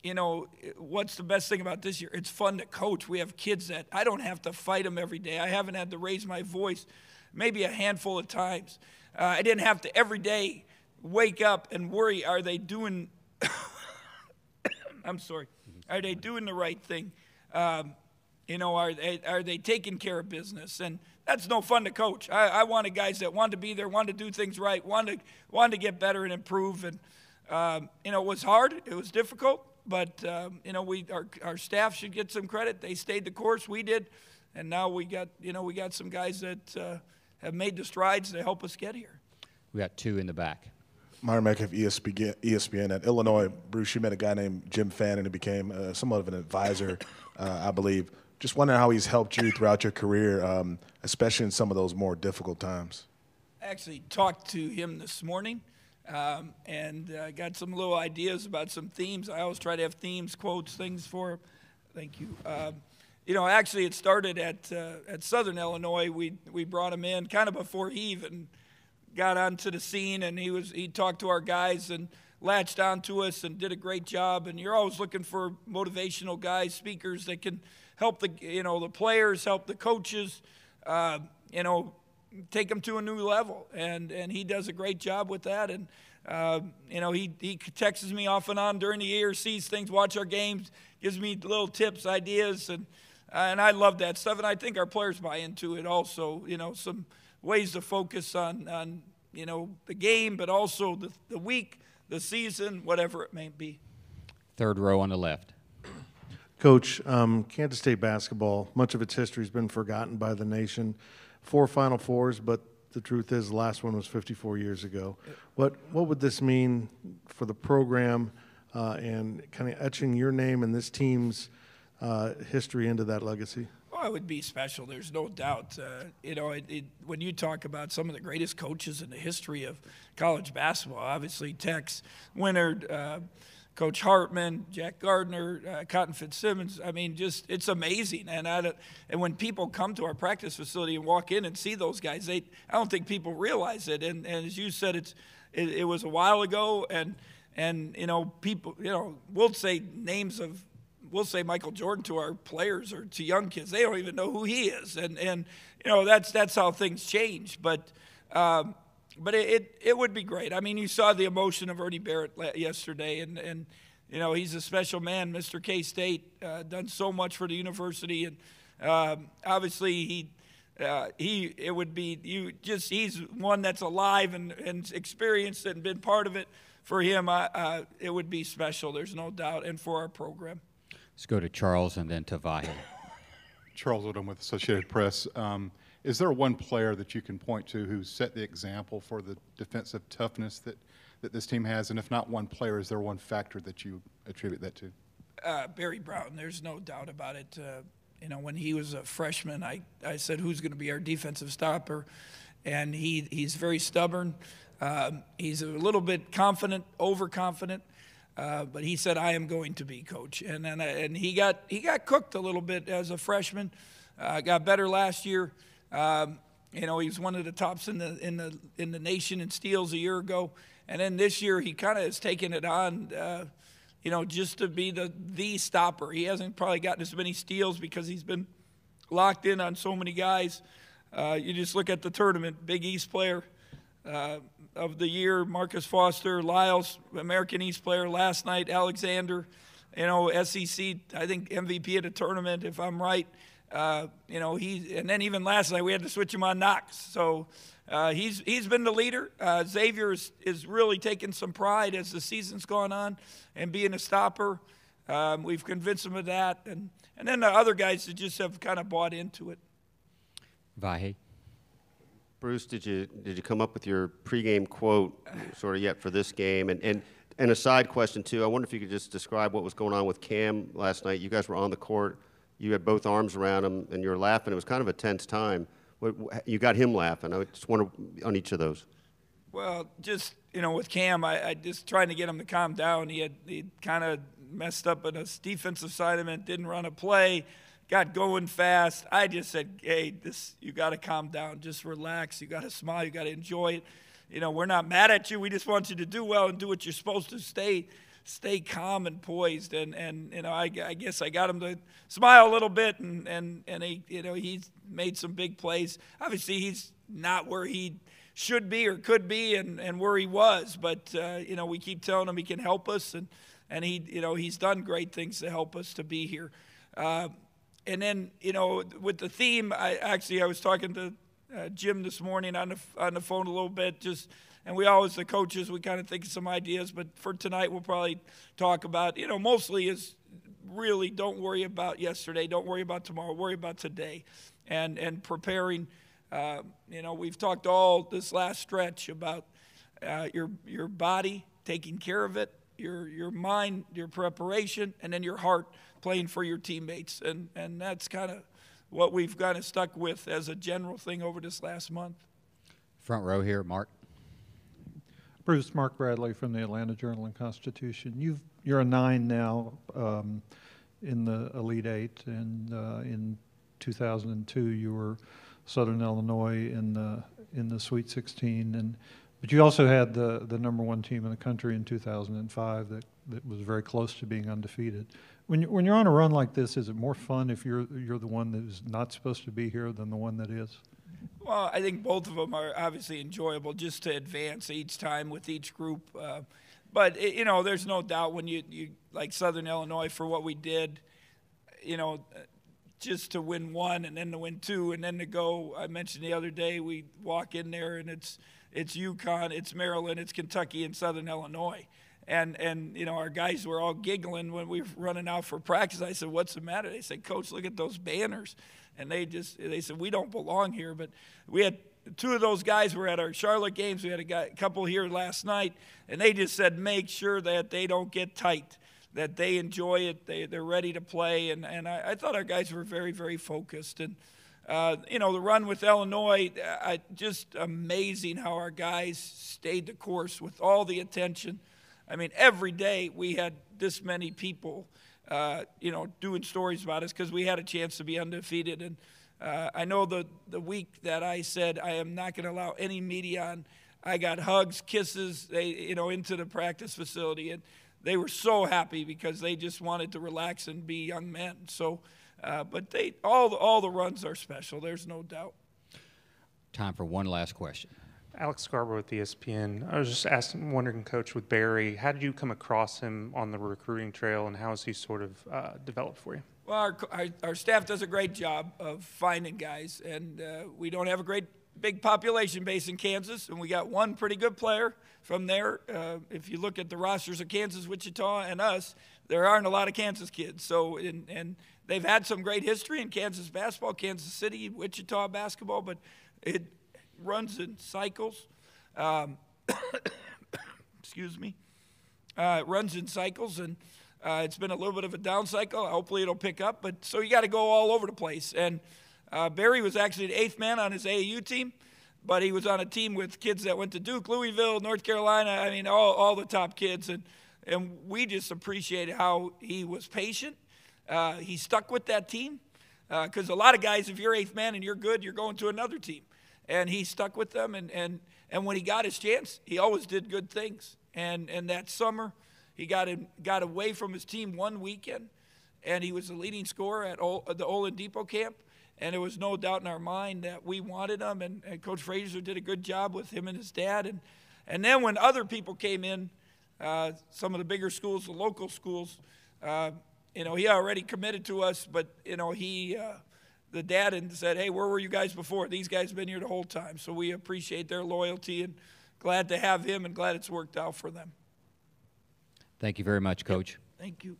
you know, what's the best thing about this year? It's fun to coach. We have kids that I don't have to fight them every day. I haven't had to raise my voice maybe a handful of times. Uh, I didn't have to every day wake up and worry, are they doing – I'm sorry. Are they doing the right thing? Um, you know, are they, are they taking care of business? And that's no fun to coach. I, I wanted guys that wanted to be there, wanted to do things right, wanted, wanted to get better and improve. And, um, you know, it was hard. It was difficult. But, um, you know, we our, our staff should get some credit. They stayed the course. We did. And now we got, you know, we got some guys that uh, have made the strides to help us get here. We got two in the back. Myron Mack of E S P N at Illinois. Bruce, you met a guy named Jim Fannin who became uh, somewhat of an advisor, uh, I believe. Just wondering how he's helped you throughout your career, um, especially in some of those more difficult times. I actually talked to him this morning. Um, and uh, got some little ideas about some themes. I always try to have themes, quotes, things for him. Thank you. Um, you know, actually, it started at uh, at Southern Illinois. We we brought him in kind of before he even got onto the scene, and he was he talked to our guys and latched on to us and did a great job. And you're always looking for motivational guys, speakers that can help the you know the players, help the coaches, uh, you know. Take him to a new level, and and he does a great job with that. And uh, you know, he he texts me off and on during the year, sees things, watch our games, gives me little tips, ideas, and uh, and I love that stuff. And I think our players buy into it also. You know, some ways to focus on on you know the game, but also the the week, the season, whatever it may be. Third row on the left. Coach, um, Kansas State basketball, much of its history has been forgotten by the nation. Four Final Fours, but the truth is the last one was fifty-four years ago. What, what would this mean for the program uh, and kind of etching your name and this team's uh, history into that legacy? Well, it would be special. There's no doubt. Uh, you know, it, it, when you talk about some of the greatest coaches in the history of college basketball, obviously Tex Winard, uh, Coach Hartman, Jack Gardner, uh, Cotton Fitzsimmons. I mean, just it's amazing. And I don't, and when people come to our practice facility and walk in and see those guys, they I don't think people realize it. And, and as you said, it's it, it was a while ago. And and you know, people, you know, we'll say names of. We'll say Michael Jordan to our players or to young kids. They don't even know who he is, and and you know that's that's how things change. But um, but it, it it would be great. I mean, you saw the emotion of Ernie Barrett yesterday, and and you know he's a special man, Mister K-State, uh, done so much for the university, and um, obviously he uh, he it would be you just he's one that's alive and and experienced and been part of it. For him, I, uh, it would be special. There's no doubt, and for our program. Let's go to Charles and then to Vahid. Charles Odom with Associated Press. Um, is there one player that you can point to who set the example for the defensive toughness that, that this team has? And if not one player, is there one factor that you attribute that to? Uh, Barry Brown, there's no doubt about it. Uh, you know, when he was a freshman, I, I said, who's going to be our defensive stopper? And he, he's very stubborn. Um, he's a little bit confident, overconfident. Uh, but he said, I am going to be, Coach. And then, and, and he got he got cooked a little bit as a freshman. Uh, got better last year. Um, you know, he was one of the tops in the in the in the nation in steals a year ago. And then this year, he kind of has taken it on. Uh, you know, just to be the the stopper. He hasn't probably gotten as many steals because he's been locked in on so many guys. Uh, you just look at the tournament, Big East player. Uh, of the year, Marcus Foster, Lyles, American East player last night, Alexander, you know, S E C, I think M V P of the tournament, if I'm right. Uh, you know, he, and then even last night we had to switch him on Knox. So uh, he's he's been the leader. Uh, Xavier is, is really taking some pride as the season's gone on and being a stopper. Um, we've convinced him of that. And, and then the other guys that just have kind of bought into it. Vahid. Bruce, did you did you come up with your pregame quote sort of yet for this game? And, and and a side question too. I wonder if you could just describe what was going on with Cam last night. You guys were on the court. You had both arms around him, and you were laughing. It was kind of a tense time. You got him laughing. I just wonder on each of those. Well, just you know, with Cam, I, I just trying to get him to calm down. He had he kind of messed up on his defensive side of it. Didn't run a play. Got going fast. I just said, hey, this you got to calm down. Just relax. You got to smile. You got to enjoy it. You know, we're not mad at you. We just want you to do well and do what you're supposed to. Stay stay calm and poised. And, and you know, I, I guess I got him to smile a little bit, and, and, and he, you know, he's made some big plays. Obviously, he's not where he should be or could be and, and where he was. But, uh, you know, we keep telling him he can help us, and, and he, you know, he's done great things to help us to be here. Uh, And then, you know, with the theme, I actually I was talking to uh, Jim this morning on the on the phone a little bit. Just and we always the coaches we kind of think of some ideas, but for tonight we'll probably talk about you know mostly is really don't worry about yesterday, don't worry about tomorrow, worry about today, and and preparing. Uh, you know, we've talked all this last stretch about uh, your your body, taking care of it, your your mind, your preparation, and then your heart. Playing for your teammates, and, and that's kind of what we've kind of stuck with as a general thing over this last month. Front row here, Mark. Bruce, Mark Bradley from the Atlanta Journal-Constitution. You've, you're a nine now um, in the Elite Eight, and uh, in two thousand two you were Southern Illinois in the in the Sweet sixteen, and but you also had the the number one team in the country in two thousand five that that was very close to being undefeated. When you, when you're on a run like this, is it more fun if you're you're the one that is not supposed to be here than the one that is? Well, I think both of them are obviously enjoyable, just to advance each time with each group. Uh, but it, you know, there's no doubt when you you like Southern Illinois for what we did, you know, just to win one and then to win two and then to go. I mentioned the other day we walk in there and it's it's UConn, it's Maryland, it's Kentucky, and Southern Illinois. And, and you know, our guys were all giggling when we were running out for practice. I said, what's the matter? They said, Coach, look at those banners. And they just, they said, we don't belong here. But we had two of those guys were at our Charlotte games. We had a, guy, a couple here last night. And they just said, make sure that they don't get tight. that they enjoy it, they, they're ready to play, and, and I, I thought our guys were very, very focused. And, uh, you know, the run with Illinois, I, just amazing how our guys stayed the course with all the attention. I mean, every day we had this many people, uh, you know, doing stories about us because we had a chance to be undefeated. And uh, I know the, the week that I said I am not going to allow any media on, I got hugs, kisses, they, you know, into the practice facility. And they were so happy because they just wanted to relax and be young men. So, uh, but they all the, all the runs are special. There's no doubt. Time for one last question. Alex Scarborough with E S P N. I was just asking, wondering, Coach, with Barry, how did you come across him on the recruiting trail, and how has he sort of uh, developed for you? Well, our, our, our staff does a great job of finding guys, and uh, we don't have a great big population base in Kansas, and we got one pretty good player from there. Uh, if you look at the rosters of Kansas, Wichita, and us, there aren't a lot of Kansas kids. So, and, and they've had some great history in Kansas basketball, Kansas City, Wichita basketball, but it – runs in cycles, um, excuse me, uh, runs in cycles, and uh, it's been a little bit of a down cycle. Hopefully it'll pick up, but so you got to go all over the place. And uh, Barry was actually the eighth man on his A A U team, but he was on a team with kids that went to Duke, Louisville, North Carolina, I mean, all, all the top kids, and, and we just appreciated how he was patient. Uh, he stuck with that team, because uh, a lot of guys, if you're eighth man and you're good, you're going to another team. And he stuck with them, and, and, and when he got his chance, he always did good things. And and that summer, he got in, got away from his team one weekend, and he was the leading scorer at o, the Olin Depot camp. And there was no doubt in our mind that we wanted him, and, and Coach Frazier did a good job with him and his dad. And, and then when other people came in, uh, some of the bigger schools, the local schools, uh, you know, he already committed to us, but, you know, he uh, – the dad and said, hey, where were you guys before? These guys have been here the whole time. So we appreciate their loyalty and glad to have him and glad it's worked out for them. Thank you very much, Coach. Yep. Thank you.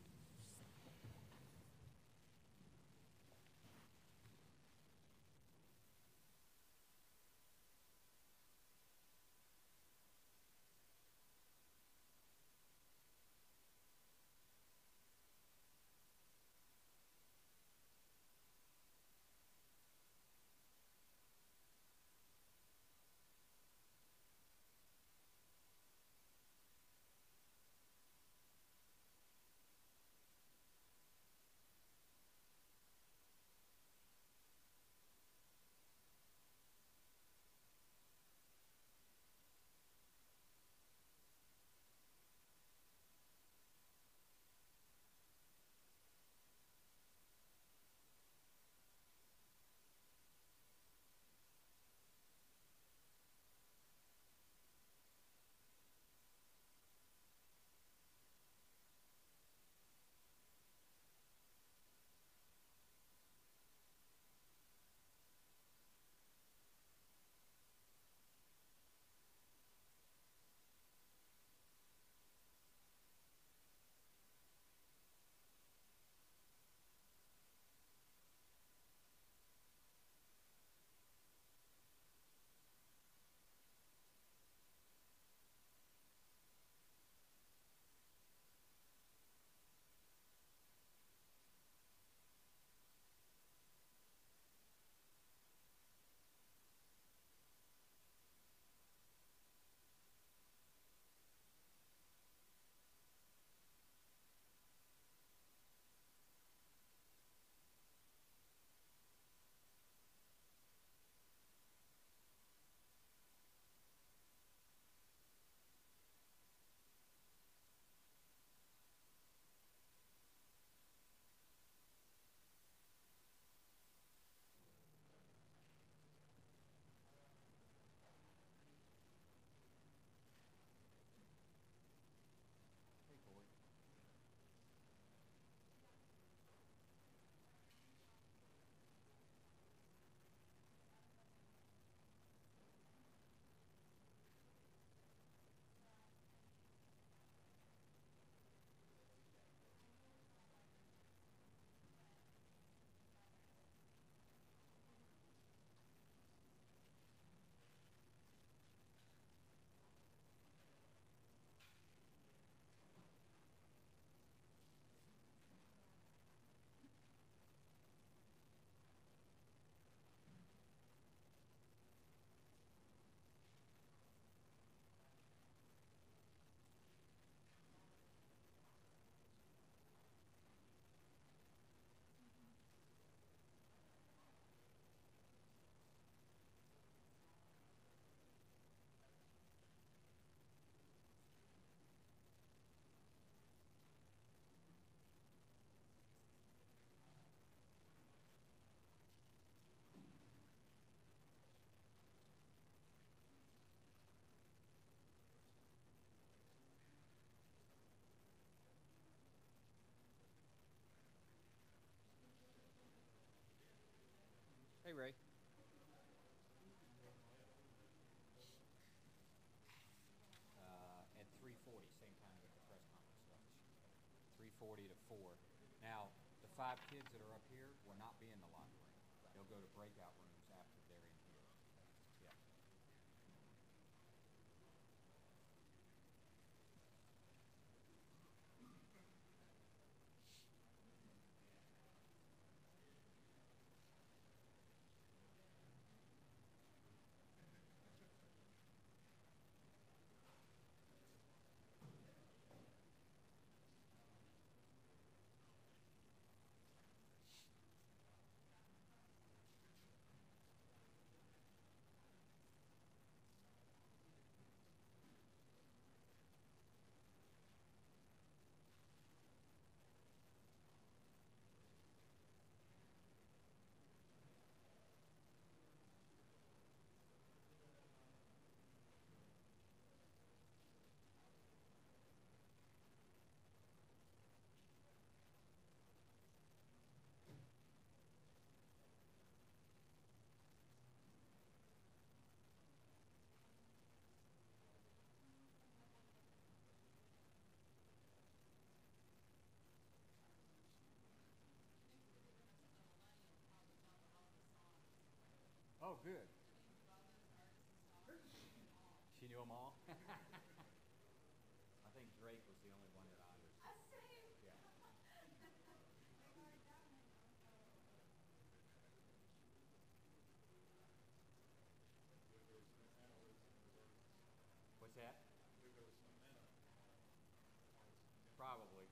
Hey, Ray. Uh, at three forty, same time with the press conference stuff. three forty to four. Now, the five kids that are up here will not be in the locker room. They'll go to breakout rooms after they're in here. Yeah. Oh, good. She knew them all? I think Drake was the only one that I understood. Yeah. What's that? Probably.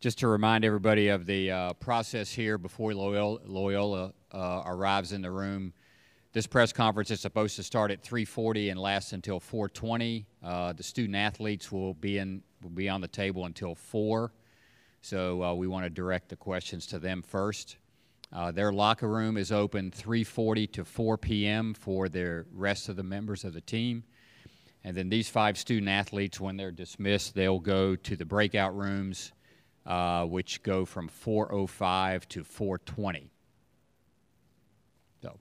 Just to remind everybody of the uh, process here before Loyola, Loyola uh, arrives in the room. This press conference is supposed to start at three forty and last until four twenty. Uh, the student athletes will be in will be on the table until four. So uh, we want to direct the questions to them first. Uh, their locker room is open three forty to four p m for the rest of the members of the team. And then these five student athletes, when they're dismissed, they'll go to the breakout rooms, uh, which go from four oh five to four twenty. So.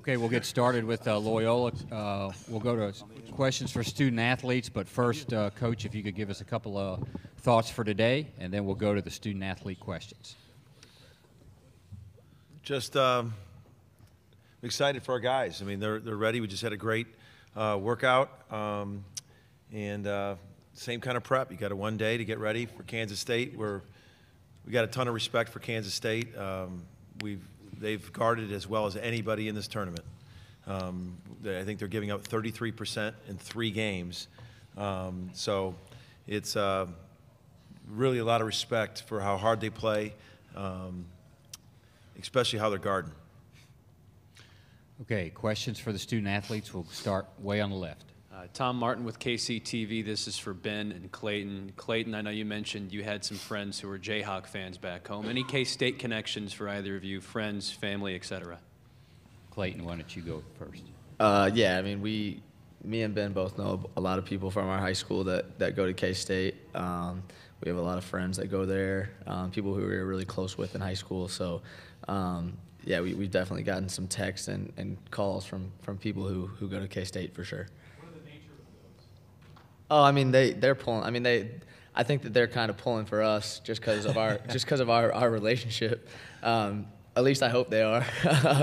Okay, we'll get started with uh, Loyola. Uh, we'll go to questions for student athletes, but first, uh, Coach, if you could give us a couple of thoughts for today, and then we'll go to the student athlete questions. Just um, excited for our guys. I mean, they're, they're ready. We just had a great uh, workout, um, and uh, same kind of prep. You got a one day to get ready for Kansas State. We're, we got a ton of respect for Kansas State. Um, we've They've guarded as well as anybody in this tournament. Um, they, I think they're giving up thirty-three percent in three games. Um, so it's uh, really a lot of respect for how hard they play, um, especially how they're guarding. Okay, questions for the student athletes. We'll start way on the left. Uh, Tom Martin with K C T V. This is for Ben and Clayton. Clayton, I know you mentioned you had some friends who were Jayhawk fans back home. Any K-State connections for either of you, friends, family, et cetera? Clayton, why don't you go first? Uh, yeah, I mean, we, me and Ben both know a lot of people from our high school that, that go to K-State. Um, we have a lot of friends that go there, um, people who we were really close with in high school. So, um, yeah, we, we've definitely gotten some texts and, and calls from, from people who, who go to K-State for sure. Oh, I mean, they, they're pulling. I mean, they. I think that they're kind of pulling for us just because of our just because of our our relationship. Um, at least I hope they are.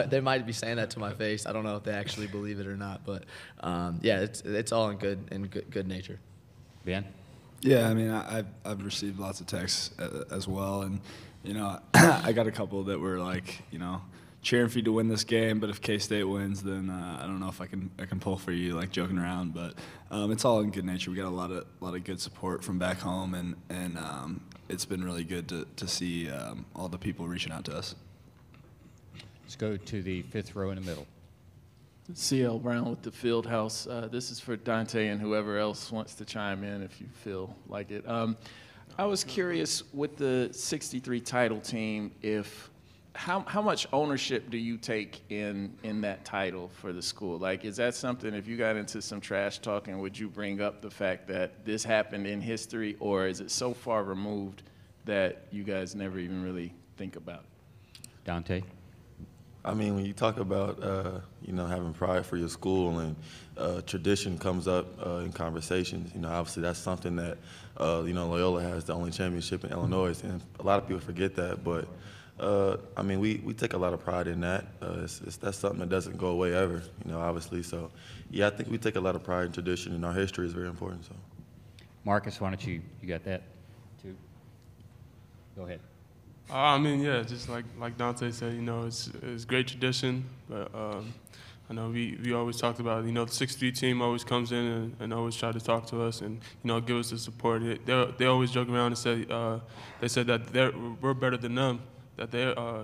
They might be saying that to my face. I don't know if they actually believe it or not. But um, yeah, it's it's all in good in good, good nature. Ben. Yeah, I mean, I, I've I've received lots of texts as well, and you know, I got a couple that were like, you know, cheering for you to win this game, but if K-State wins, then uh, I don't know if I can I can pull for you, like joking around. But um, it's all in good nature. We got a lot of lot of good support from back home, and and um, it's been really good to to see um, all the people reaching out to us. Let's go to the fifth row in the middle. C L Brown with the Field House. Uh, this is for Dante and whoever else wants to chime in if you feel like it. Um, I was curious with the sixty-three title team if how how much ownership do you take in in that title for the school? Like, is that something, if you got into some trash talking, would you bring up the fact that this happened in history, or is it so far removed that you guys never even really think about it? Dante? I mean, when you talk about, uh, you know, having pride for your school and uh, tradition comes up uh, in conversations, you know, obviously that's something that, uh, you know, Loyola has the only championship in Illinois, and a lot of people forget that. But, uh, I mean, we, we take a lot of pride in that. Uh, it's, it's, that's something that doesn't go away ever, you know, obviously. So, yeah, I think we take a lot of pride in tradition, and our history is very important. So, Marcus, why don't you, you got that too? Go ahead. Uh, I mean, yeah, just like like Dante said, you know, it's it's great tradition. But um, I know we, we always talked about, you know, the six three team always comes in and, and always try to talk to us and, you know, give us the support. It, they they always joke around and say uh, they said that they're we're better than them, that they uh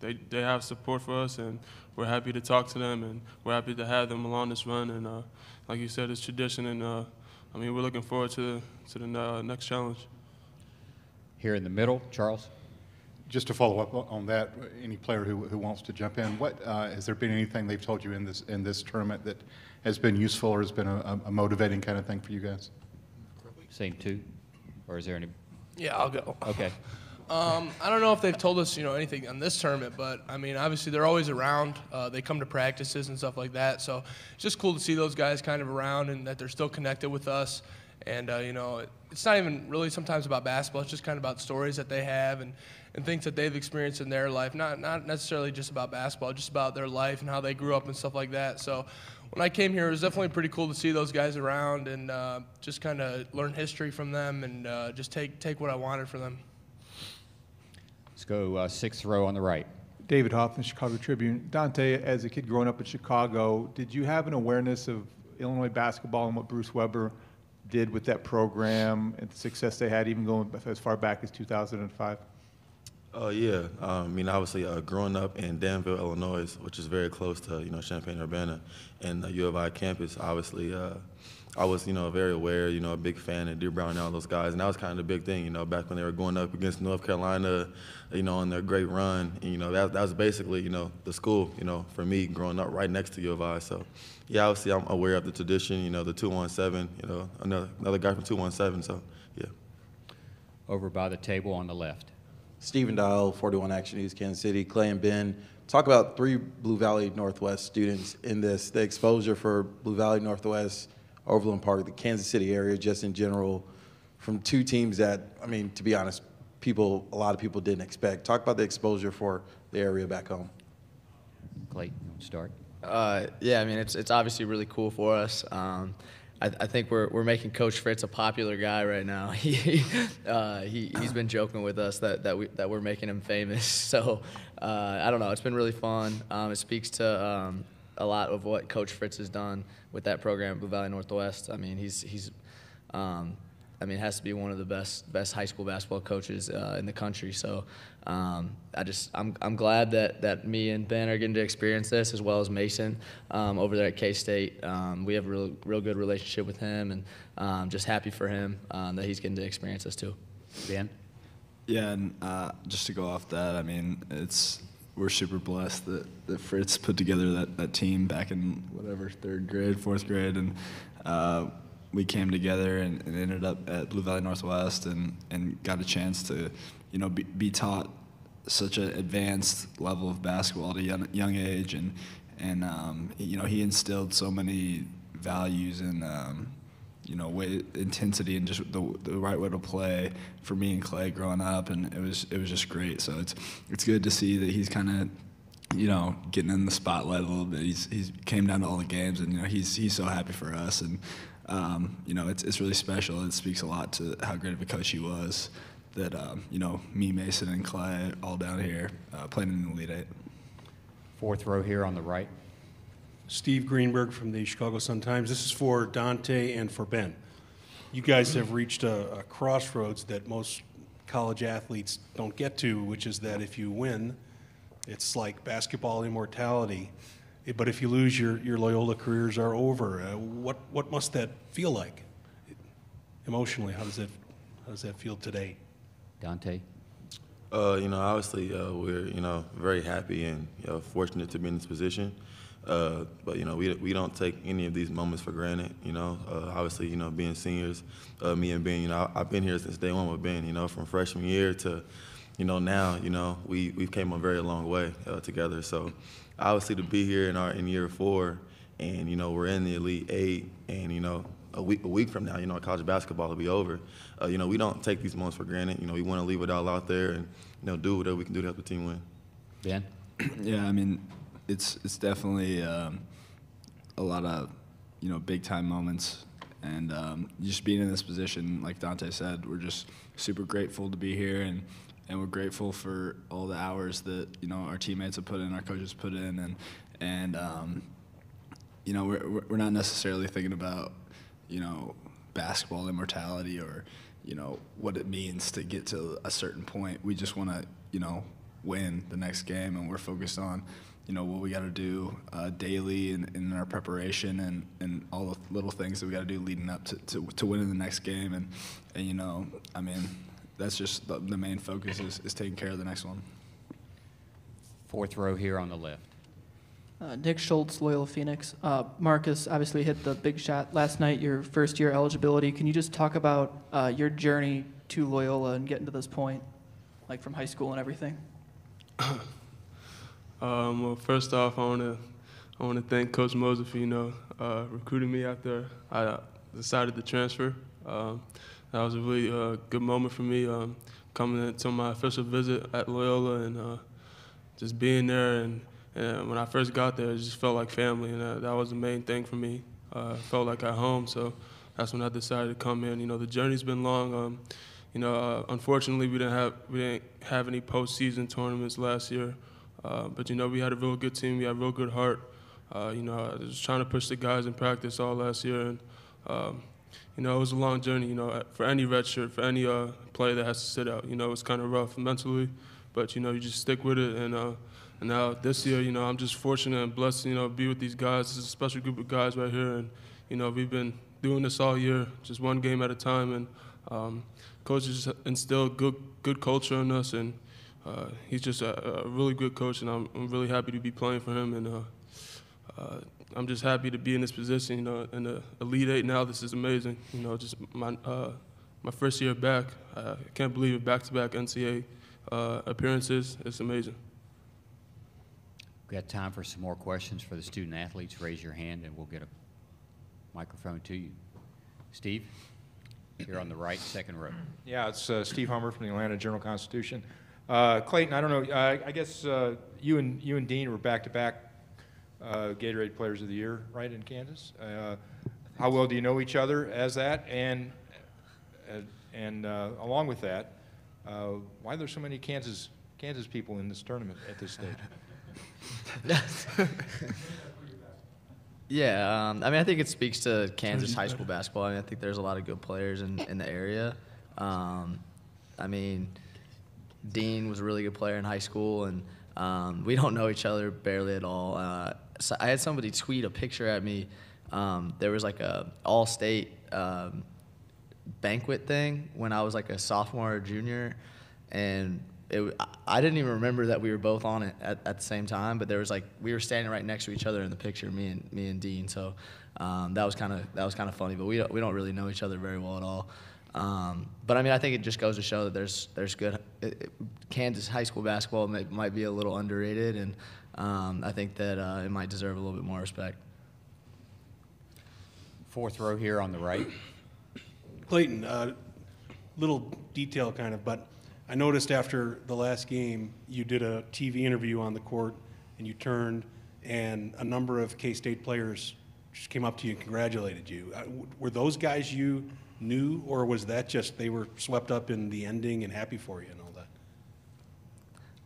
they they have support for us, and we're happy to talk to them, and we're happy to have them along this run. And uh, like you said, it's tradition, and uh, I mean, we're looking forward to to the uh, next challenge. Here in the middle, Charles. Just to follow up on that, any player who, who wants to jump in, what uh, has there been anything they've told you in this in this tournament that has been useful or has been a, a motivating kind of thing for you guys? Same two, or is there any? Yeah, I'll go. Okay. um, I don't know if they've told us, you know, anything on this tournament, but I mean, obviously they're always around. Uh, they come to practices and stuff like that, so it's just cool to see those guys kind of around and that they're still connected with us. And, uh, you know, it's not even really sometimes about basketball. It's just kind of about stories that they have and, and things that they've experienced in their life. Not not necessarily just about basketball, just about their life and how they grew up and stuff like that. So when I came here, it was definitely pretty cool to see those guys around and uh, just kind of learn history from them and uh, just take, take what I wanted from them. Let's go uh, sixth row on the right. David Hoffman, Chicago Tribune. Dante, as a kid growing up in Chicago, did you have an awareness of Illinois basketball and what Bruce Weber did with that program and the success they had, even going as far back as two thousand five? Oh, uh, yeah. Um, I mean, obviously, uh, growing up in Danville, Illinois, which is very close to, you know, Champaign-Urbana and the U of I campus, obviously, uh, I was, you know, very aware, you know, a big fan of Dean Brown and all those guys, and that was kind of the big thing, you know, back when they were going up against North Carolina, you know, on their great run, and, you know, that, that was basically, you know, the school, you know, for me growing up right next to U of I. So, yeah, obviously I'm aware of the tradition, you know, the two one seven, you know, another, another guy from two one seven, so, yeah. Over by the table on the left. Stephen Dial, forty-one Action News, Kansas City. Clay and Ben, talk about three Blue Valley Northwest students in this, the exposure for Blue Valley Northwest, Overland Park, the Kansas City area, just in general, from two teams that, I mean, to be honest, people, a lot of people didn't expect. Talk about the exposure for the area back home. Clayton, start. Uh, yeah, I mean, it's it's obviously really cool for us. Um, I, I think we're we're making Coach Fritz a popular guy right now. He uh, he he's been joking with us that that we that we're making him famous. So uh, I don't know. It's been really fun. Um, it speaks to. Um, a lot of what Coach Fritz has done with that program at Blue Valley Northwest. I mean, he's, he's um, I mean, has to be one of the best best high school basketball coaches uh, in the country. So um, I just, I'm, I'm glad that, that me and Ben are getting to experience this, as well as Mason um, over there at K-State. Um, we have a real, real good relationship with him, and um, just happy for him um, that he's getting to experience this too. Ben? Yeah, and uh, just to go off that, I mean, it's, we're super blessed that, that Fritz put together that, that team back in whatever, third grade, fourth grade, and uh, we came together and, and ended up at Blue Valley Northwest and, and got a chance to, you know, be, be taught such an advanced level of basketball at a young, young age, and, and um, you know, he instilled so many values and, um, you know, way, intensity and just the, the right way to play for me and Clay growing up, and it was it was just great. So it's it's good to see that he's kind of, you know, getting in the spotlight a little bit. He's he's came down to all the games, and you know he's he's so happy for us, and um, you know it's it's really special. It speaks a lot to how great of a coach he was. That um, you know, me, Mason, and Clay all down here uh, playing in the Elite Eight. Fourth row here on the right. Steve Greenberg from the Chicago Sun-Times. This is for Dante and for Ben. You guys have reached a, a crossroads that most college athletes don't get to, which is that if you win, it's like basketball immortality. But if you lose, your, your Loyola careers are over. Uh, what, what must that feel like? Emotionally, how does that, how does that feel today? Dante? Uh, you know, obviously uh, we're, you know, very happy and, you know, fortunate to be in this position. Uh, but, you know, we, we don't take any of these moments for granted, you know. Uh, obviously, you know, being seniors, uh, me and Ben, you know, I, I've been here since day one with Ben, you know, from freshman year to, you know, now, you know, we, we've came a very long way uh, together. So, obviously, to be here in, our, in year four and, you know, we're in the Elite Eight and, you know, A week, a week from now, you know, college basketball will be over. Uh, you know, we don't take these moments for granted. You know, we want to leave it all out there and, you know, do whatever we can do to help the team win. Ben? Yeah, I mean, it's it's definitely um, a lot of, you know, big-time moments. And um, just being in this position, like Dante said, we're just super grateful to be here. And, and we're grateful for all the hours that, you know, our teammates have put in, our coaches put in. And, and um, you know, we're, we're not necessarily thinking about, you know, basketball immortality or, you know, what it means to get to a certain point. We just want to, you know, win the next game, and we're focused on, you know, what we got to do uh, daily and in, in our preparation and, and all the little things that we got to do leading up to, to, to winning the next game. And, and you know, I mean, that's just the, the main focus is, is taking care of the next one. Fourth row here on the left. Uh, Nick Schultz, Loyola Phoenix. Uh, Marcus obviously hit the big shot last night, your first year eligibility. Can you just talk about uh, your journey to Loyola and getting to this point, like from high school and everything? um, well, first off, I want to I want to thank Coach Moser for, you know, uh, recruiting me after I decided to transfer. Um, that was a really uh, good moment for me, um, coming to my official visit at Loyola and uh, just being there. And And when I first got there, it just felt like family, and that, that was the main thing for me. Uh, felt like at home, so that's when I decided to come in. You know, the journey's been long. Um, you know, uh, unfortunately, we didn't have we didn't have any postseason tournaments last year, uh, but you know, we had a real good team. We had a real good heart. Uh, you know, I was trying to push the guys in practice all last year, and um, you know, it was a long journey. You know, for any redshirt, for any uh, player that has to sit out, you know, it's kind of rough mentally, but you know, you just stick with it and. Uh, And now this year, you know, I'm just fortunate and blessed to, you know, be with these guys. This is a special group of guys right here. And, you know, we've been doing this all year, just one game at a time. And um, Coach has instilled good good culture in us. And uh, he's just a, a really good coach, and I'm, I'm really happy to be playing for him. And uh, uh, I'm just happy to be in this position, you know, in the Elite Eight now. This is amazing. You know, just my, uh, my first year back. I can't believe it, back-to-back N C A A uh, appearances. It's amazing. We've got time for some more questions for the student athletes. Raise your hand and we'll get a microphone to you. Steve, here on the right, second row. Yeah, it's uh, Steve Hummer from the Atlanta Journal-Constitution. Uh, Clayton, I don't know, uh, I guess uh, you and you and Dean were back-to-back uh, Gatorade Players of the Year, right, in Kansas? Uh, how well do you know each other as that? And, uh, and uh, along with that, uh, why are there so many Kansas, Kansas people in this tournament at this stage? Yeah, um, I mean, I think it speaks to Kansas high school basketball. I mean, I think there's a lot of good players in, in the area. Um, I mean, Dean was a really good player in high school, and um, we don't know each other barely at all. Uh, so I had somebody tweet a picture at me. Um, there was like a all-state um, banquet thing when I was like a sophomore or junior, and It, I didn't even remember that we were both on it at, at the same time, but there was like we were standing right next to each other in the picture, me and me and Dean. So um, that was kind of that was kind of funny, but we don't, we don't really know each other very well at all. Um, but I mean, I think it just goes to show that there's there's good it, it, Kansas high school basketball may, might be a little underrated, and um, I think that uh, it might deserve a little bit more respect. Fourth row here on the right, Clayton. Uh, little detail, kind of, but. I noticed after the last game, you did a T V interview on the court, and you turned, and a number of K-State players just came up to you and congratulated you. Were those guys you knew, or was that just they were swept up in the ending and happy for you and all that?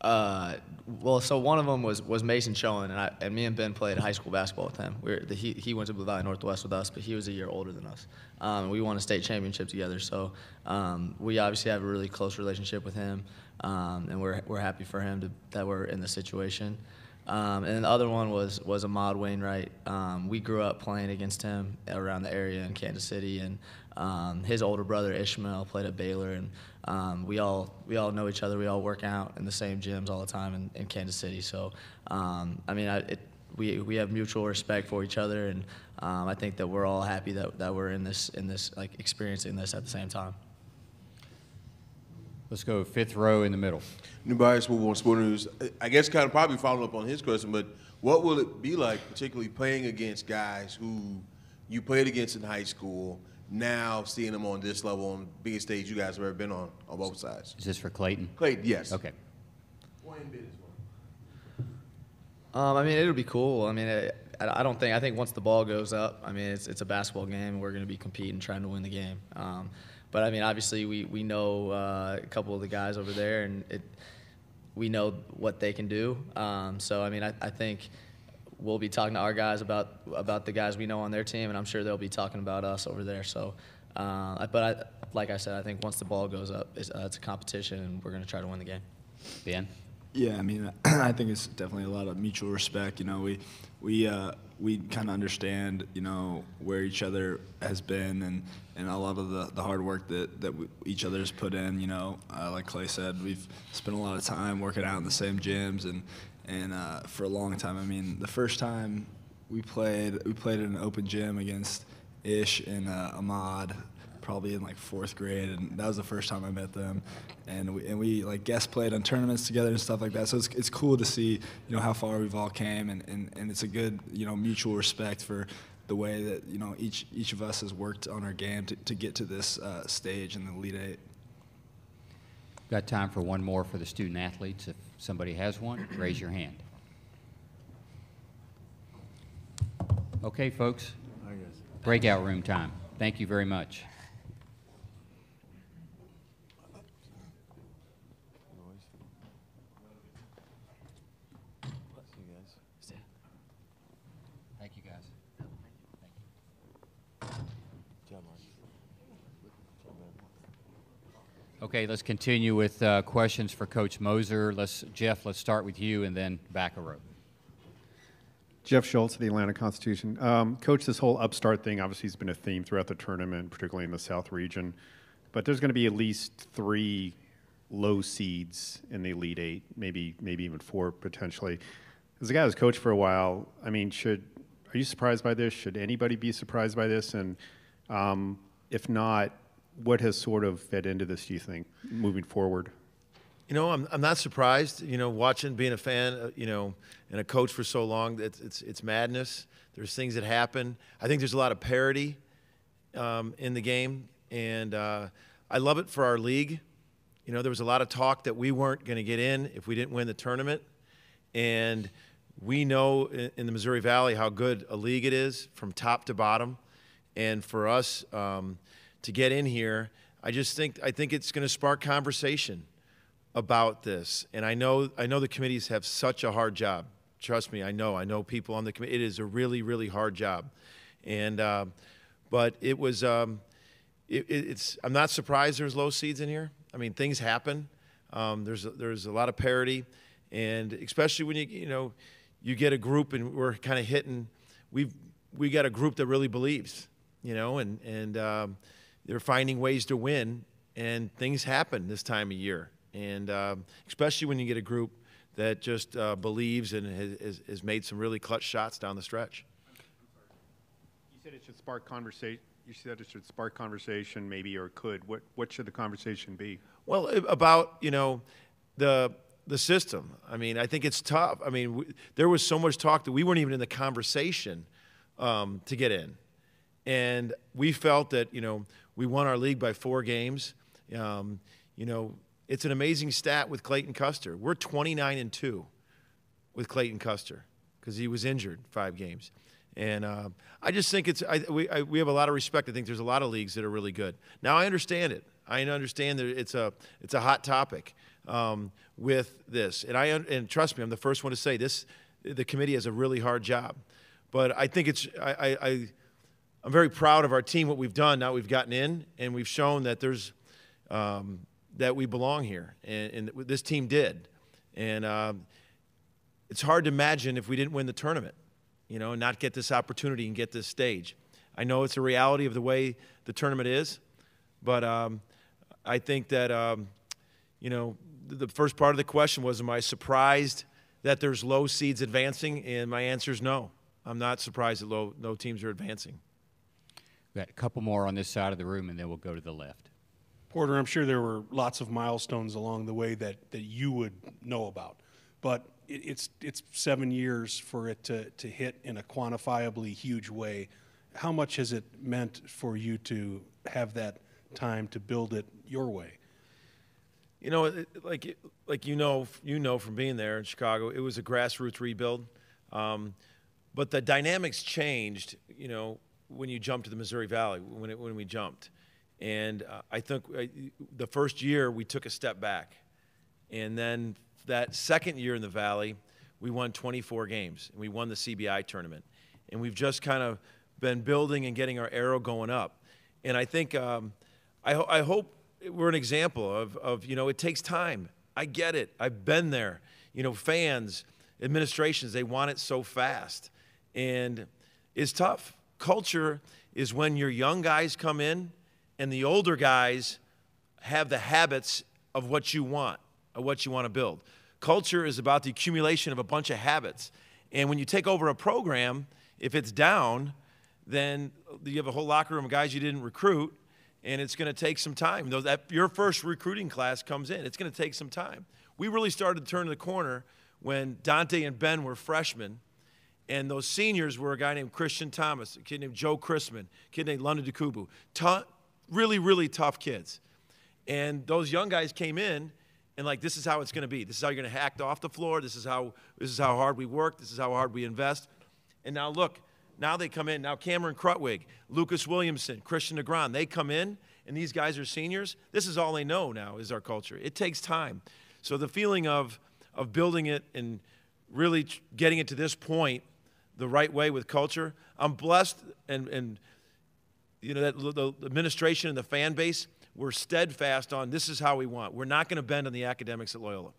Uh, well, so one of them was, was Mason Schoen, and, I, and me and Ben played high school basketball with him. We were, the, he, he went to Blue Valley Northwest with us, but he was a year older than us. Um, we won a state championship together, so um, we obviously have a really close relationship with him, um, and we're we're happy for him to, that we're in this situation. Um, and the other one was, was Ahmad Wainwright. Um, we grew up playing against him around the area in Kansas City, and um, his older brother Ishmael played at Baylor, and um, we all we all know each other. We all work out in the same gyms all the time in, in Kansas City. So, um, I mean, I, it, we we have mutual respect for each other, and um, I think that we're all happy that, that we're in this in this like experiencing this at the same time. Let's go fifth row in the middle. New Bias Mobile on Sport News. I guess kind of probably following up on his question, but what will it be like particularly playing against guys who you played against in high school, now seeing them on this level on the biggest stage you guys have ever been on, on both sides? Is this for Clayton? Clayton, yes. Okay. One bit as well. Um, I mean, it'll be cool. I mean, I, I don't think – I think once the ball goes up, I mean, it's, it's a basketball game, and we're going to be competing, trying to win the game. Um, But, I mean, obviously we, we know uh, a couple of the guys over there, and it, we know what they can do. Um, so, I mean, I, I think we'll be talking to our guys about about the guys we know on their team, and I'm sure they'll be talking about us over there. So, uh, but I, like I said, I think once the ball goes up, it's, uh, it's a competition, and we're going to try to win the game. Ben? Yeah, I mean, I think it's definitely a lot of mutual respect. You know, we we uh, we kind of understand, you know, where each other has been and, and a lot of the, the hard work that, that we, each other has put in. You know, uh, like Clay said, we've spent a lot of time working out in the same gyms and and uh, for a long time. I mean, the first time we played, we played in an open gym against Ish and uh, Ahmad, probably in like fourth grade, and that was the first time I met them, and we and we like guest played on tournaments together and stuff like that. So it's it's cool to see, you know, how far we've all came, and, and, and it's a good, you know, mutual respect for the way that, you know, each each of us has worked on our game to, to get to this uh, stage in the Elite Eight. Got time for one more for the student athletes. If somebody has one, raise your hand. Okay, folks. I guess. Breakout room time. Thank you very much. Okay, let's continue with uh, questions for Coach Moser. Let's, Jeff, let's start with you and then back a row. Jeff Schultz of the Atlanta Constitution. Um, Coach, this whole upstart thing obviously has been a theme throughout the tournament, particularly in the South region, but there's going to be at least three low seeds in the Elite Eight, maybe maybe even four potentially. As a guy who's coached for a while, I mean, should are you surprised by this? Should anybody be surprised by this? And um, if not, what has sort of fed into this, do you think, moving forward? You know, I'm, I'm not surprised. You know, watching, being a fan, uh, you know, and a coach for so long, it's, it's, it's madness. There's things that happen. I think there's a lot of parity um, in the game, and uh, I love it for our league. You know, there was a lot of talk that we weren't going to get in if we didn't win the tournament, and we know in, in the Missouri Valley how good a league it is from top to bottom, and for us um, – to get in here, I just think I think it's going to spark conversation about this. And I know I know the committees have such a hard job. Trust me, I know. I know people on the committee. It is a really, really hard job. And uh, but it was um, it, it's. I'm not surprised there's low seeds in here. I mean, things happen. Um, there's a, there's a lot of parity, and especially when you you know you get a group and we're kind of hitting. We've we got a group that really believes, you know, and and. Um, They're finding ways to win, and things happen this time of year. And um, especially when you get a group that just uh, believes and has, has made some really clutch shots down the stretch. You said it should spark conversation. You said it should spark conversation, maybe, or could. What what should the conversation be? Well, about, you know, the the system. I mean, I think it's tough. I mean, we, there was so much talk that we weren't even in the conversation um, to get in, and we felt that, you know. We won our league by four games. Um, you know, it's an amazing stat with Clayton Custer. We're twenty-nine and two with Clayton Custer because he was injured five games. And uh, I just think it's I, we, I, we have a lot of respect. I think there's a lot of leagues that are really good. Now, I understand it. I understand that it's a, it's a hot topic um, with this. And, I, and trust me, I'm the first one to say this. The committee has a really hard job. But I think it's – I. I I'm very proud of our team, what we've done. Now we've gotten in, and we've shown that there's um, that we belong here, and, and this team did. And um, it's hard to imagine if we didn't win the tournament, you know, and not get this opportunity and get this stage. I know it's a reality of the way the tournament is, but um, I think that, um, you know, the first part of the question was, am I surprised that there's low seeds advancing? And my answer is no. I'm not surprised that low, low teams are advancing. We've got a couple more on this side of the room, and then we'll go to the left. Porter, I'm sure there were lots of milestones along the way that, that you would know about, but it, it's, it's seven years for it to, to hit in a quantifiably huge way. How much has it meant for you to have that time to build it your way? You know, it, like, like you know, you know from being there in Chicago, it was a grassroots rebuild. Um, but the dynamics changed, you know, when you jumped to the Missouri Valley, when, it, when we jumped. And uh, I think uh, the first year we took a step back. And then that second year in the Valley, we won twenty-four games. And we won the C B I tournament. And we've just kind of been building and getting our arrow going up. And I think um, I, ho I hope we're an example of, of, you know, it takes time. I get it. I've been there. You know, fans, administrations, they want it so fast. And it's tough. Culture is when your young guys come in and the older guys have the habits of what you want, of what you want to build. Culture is about the accumulation of a bunch of habits. And when you take over a program, if it's down, then you have a whole locker room of guys you didn't recruit, and it's going to take some time. Though that your first recruiting class comes in, it's going to take some time. We really started to turn the corner when Dante and Ben were freshmen, and those seniors were a guy named Christian Thomas, a kid named Joe Chrisman, a kid named London Dukubu. Really, really tough kids. And those young guys came in, and like, this is how it's going to be. This is how you're going to act off the floor. This is how this is how hard we work. This is how hard we invest. And now look. Now they come in. Now Cameron Crutwig, Lucas Williamson, Christian DeGrand, they come in, and these guys are seniors. This is all they know now is our culture. It takes time. So the feeling of, of building it and really getting it to this point the right way with culture, I'm blessed, and, and you know, that, the administration and the fan base were steadfast on this is how we want. We're not going to bend on the academics at Loyola.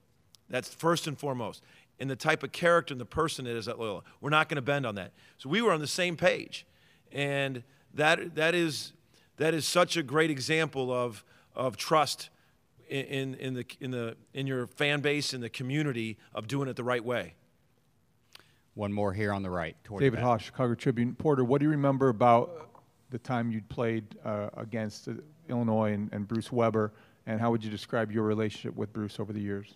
That's first and foremost. And the type of character and the person it is at Loyola. We're not going to bend on that. So we were on the same page. And that, that, is, that is such a great example of, of trust in, in, the, in, the, in your fan base and the community of doing it the right way. One more here on the right. David Haw, Chicago Tribune. Porter, what do you remember about the time you'd played uh, against Illinois and, and Bruce Weber, and how would you describe your relationship with Bruce over the years?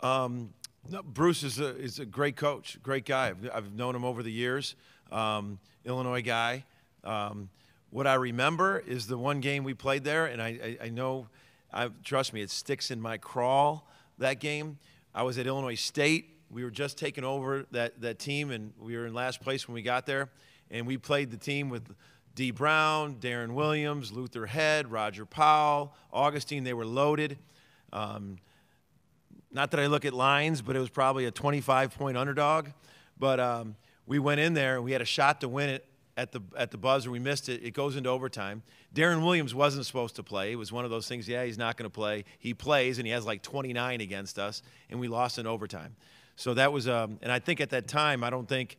Um, No, Bruce is a, is a great coach, great guy. I've, I've known him over the years, um, Illinois guy. Um, what I remember is the one game we played there, and I, I, I know, I, trust me, it sticks in my crawl, that game. I was at Illinois State. We were just taking over that, that team, and we were in last place when we got there. And we played the team with Dee Brown, Deron Williams, Luther Head, Roger Powell, Augustine. They were loaded. Um, Not that I look at lines, but it was probably a twenty-five point underdog. But um, we went in there, and we had a shot to win it at the, at the buzzer. We missed it. It goes into overtime. Deron Williams wasn't supposed to play. It was one of those things, yeah, he's not going to play. He plays, and he has like twenty-nine against us, and we lost in overtime. So that was um, – and I think at that time, I don't think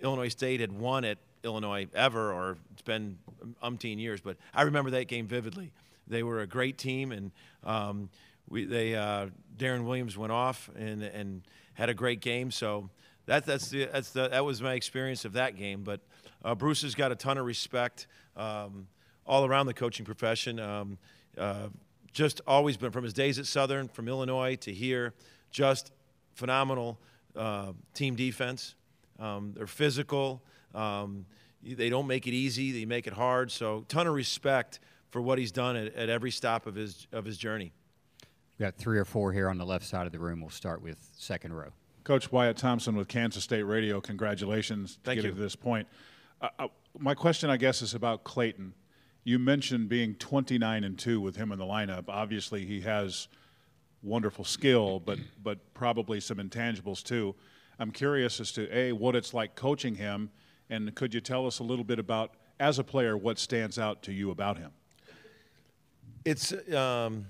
Illinois State had won at Illinois ever, or it's been umpteen years. But I remember that game vividly. They were a great team, and um, – We, they, uh, Deron Williams went off and, and had a great game. So that, that's the, that's the, that was my experience of that game. But uh, Bruce has got a ton of respect um, all around the coaching profession. Um, uh, just always been, from his days at Southern, from Illinois to here, just phenomenal uh, team defense. Um, they're physical. Um, they don't make it easy. They make it hard. So ton of respect for what he's done at, at every stop of his, of his journey. We've got three or four here on the left side of the room. We'll start with second row. Coach Wyatt Thompson with Kansas State Radio. Congratulations to get to this point. Uh, uh, my question, I guess, is about Clayton. You mentioned being twenty-nine and two with him in the lineup. Obviously, he has wonderful skill, but but probably some intangibles too. I'm curious as to A, what it's like coaching him, and could you tell us a little bit about, as a player, what stands out to you about him? It's um,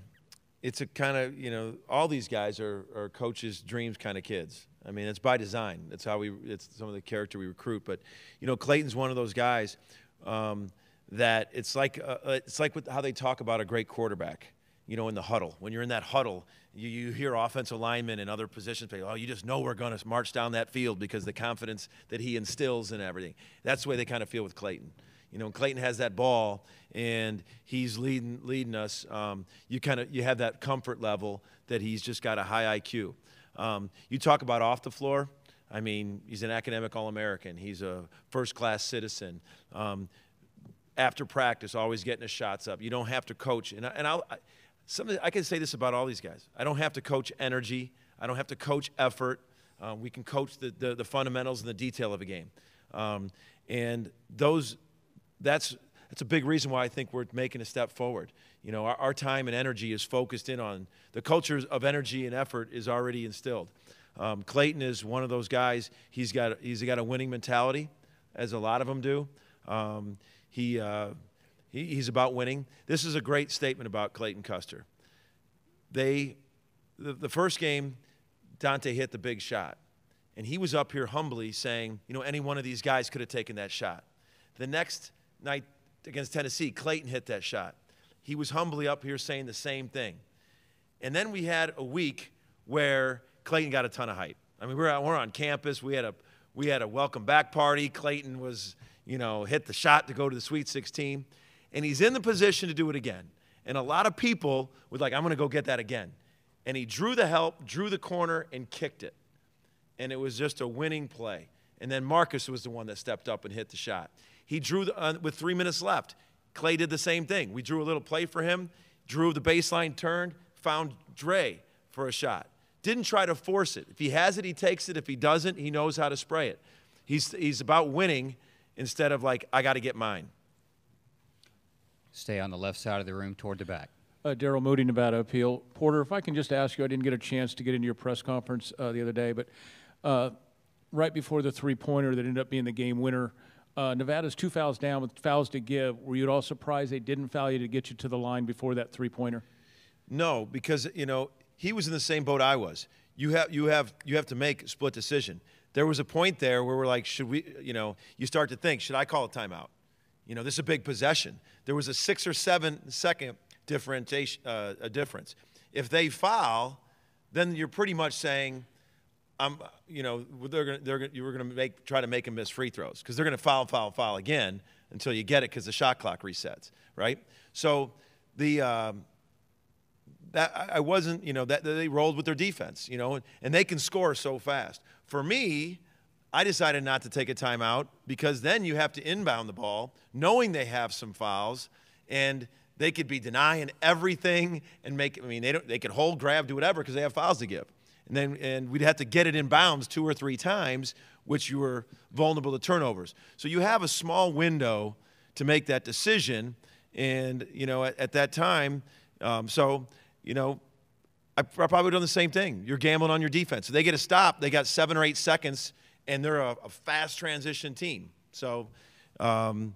it's a kind of, you know, all these guys are, are coaches' dreams kind of kids. I mean, it's by design. That's how we, it's some of the character we recruit. But, you know, Clayton's one of those guys um, that it's like, uh, it's like with how they talk about a great quarterback, you know, in the huddle. When you're in that huddle, you, you hear offensive linemen and other positions play, oh, you just know we're going to march down that field because the confidence that he instills in everything. That's the way they kind of feel with Clayton. You know, when Clayton has that ball and he's leading leading us, um, you kind of you have that comfort level that he's just got a high I Q. Um, you talk about off the floor. I mean, he's an academic All-American. He's a first-class citizen. Um, after practice, always getting his shots up. You don't have to coach. And I, and I'll, I, something, I can say this about all these guys. I don't have to coach energy. I don't have to coach effort. Uh, we can coach the, the, the fundamentals and the detail of a game. Um, and those – That's, that's a big reason why I think we're making a step forward. You know, our, our time and energy is focused in on the culture of energy and effort is already instilled. Um, Clayton is one of those guys. He's got, he's got a winning mentality, as a lot of them do. Um, he, uh, he, he's about winning. This is a great statement about Clayton Custer. They, the, the first game, Dante hit the big shot. And he was up here humbly saying, you know, any one of these guys could have taken that shot. The next night against Tennessee, Clayton hit that shot. He was humbly up here saying the same thing. And then we had a week where Clayton got a ton of hype. I mean, we're out, we're on campus. We had a we had a welcome back party. Clayton was, you know, hit the shot to go to the Sweet sixteen, and he's in the position to do it again. And a lot of people were like, "I'm going to go get that again." And he drew the help, drew the corner, and kicked it. And it was just a winning play. And then Marcus was the one that stepped up and hit the shot. He drew the, uh, with three minutes left. Clay did the same thing. We drew a little play for him, drew the baseline, turned, found Dre for a shot. Didn't try to force it. If he has it, he takes it. If he doesn't, he knows how to spray it. He's, he's about winning instead of like, I got to get mine. Stay on the left side of the room toward the back. Uh, Daryl Moody, Nevada Appeal. Porter, if I can just ask you, I didn't get a chance to get into your press conference uh, the other day, but uh, right before the three-pointer that ended up being the game winner, Uh, Nevada's two fouls down with fouls to give. Were you at all surprised they didn't foul you to get you to the line before that three-pointer? No, because, you know, he was in the same boat I was. You have, you have, you have to make a split decision. There was a point there where we're like, should we, you know, you start to think, should I call a timeout? You know, this is a big possession. There was a six or seven second differentiation, uh, a difference. If they foul, then you're pretty much saying, I'm, you know, they're gonna, they're gonna, you were going to make try to make them miss free throws because they're going to foul, foul, foul again until you get it because the shot clock resets, right? So the um, that I wasn't, you know, that they rolled with their defense, you know, and, and they can score so fast. For me, I decided not to take a timeout because then you have to inbound the ball, knowing they have some fouls and they could be denying everything and make. I mean, they don't. They could hold, grab, do whatever because they have fouls to give. And then and we'd have to get it in bounds two or three times, which you were vulnerable to turnovers. So you have a small window to make that decision. And, you know, at, at that time, um, so, you know, I, I probably would have done the same thing. You're gambling on your defense. So they get a stop. They got seven or eight seconds, and they're a, a fast transition team. So, um,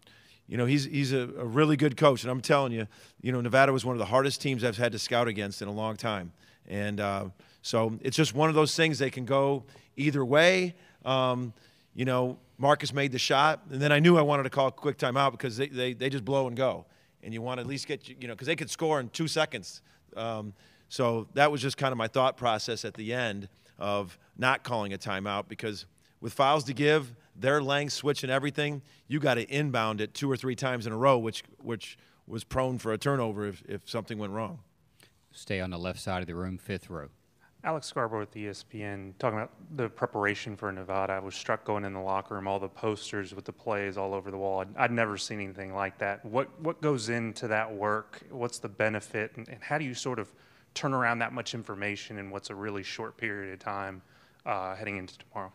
you know, he's, he's a, a really good coach. And I'm telling you, you know, Nevada was one of the hardest teams I've had to scout against in a long time. And uh, so it's just one of those things. They can go either way. Um, you know, Marcus made the shot, and then I knew I wanted to call a quick timeout because they, they, they just blow and go. And you want to at least get, you know, because they could score in two seconds. Um, so that was just kind of my thought process at the end of not calling a timeout because with fouls to give, their length, switch, and everything, you got to inbound it two or three times in a row, which, which was prone for a turnover if, if something went wrong. Stay on the left side of the room, fifth row. Alex Scarborough with E S P N, talking about the preparation for Nevada. I was struck going in the locker room, all the posters with the plays all over the wall. I'd, I'd never seen anything like that. What what goes into that work? What's the benefit? And, and how do you sort of turn around that much information in what's a really short period of time uh, heading into tomorrow?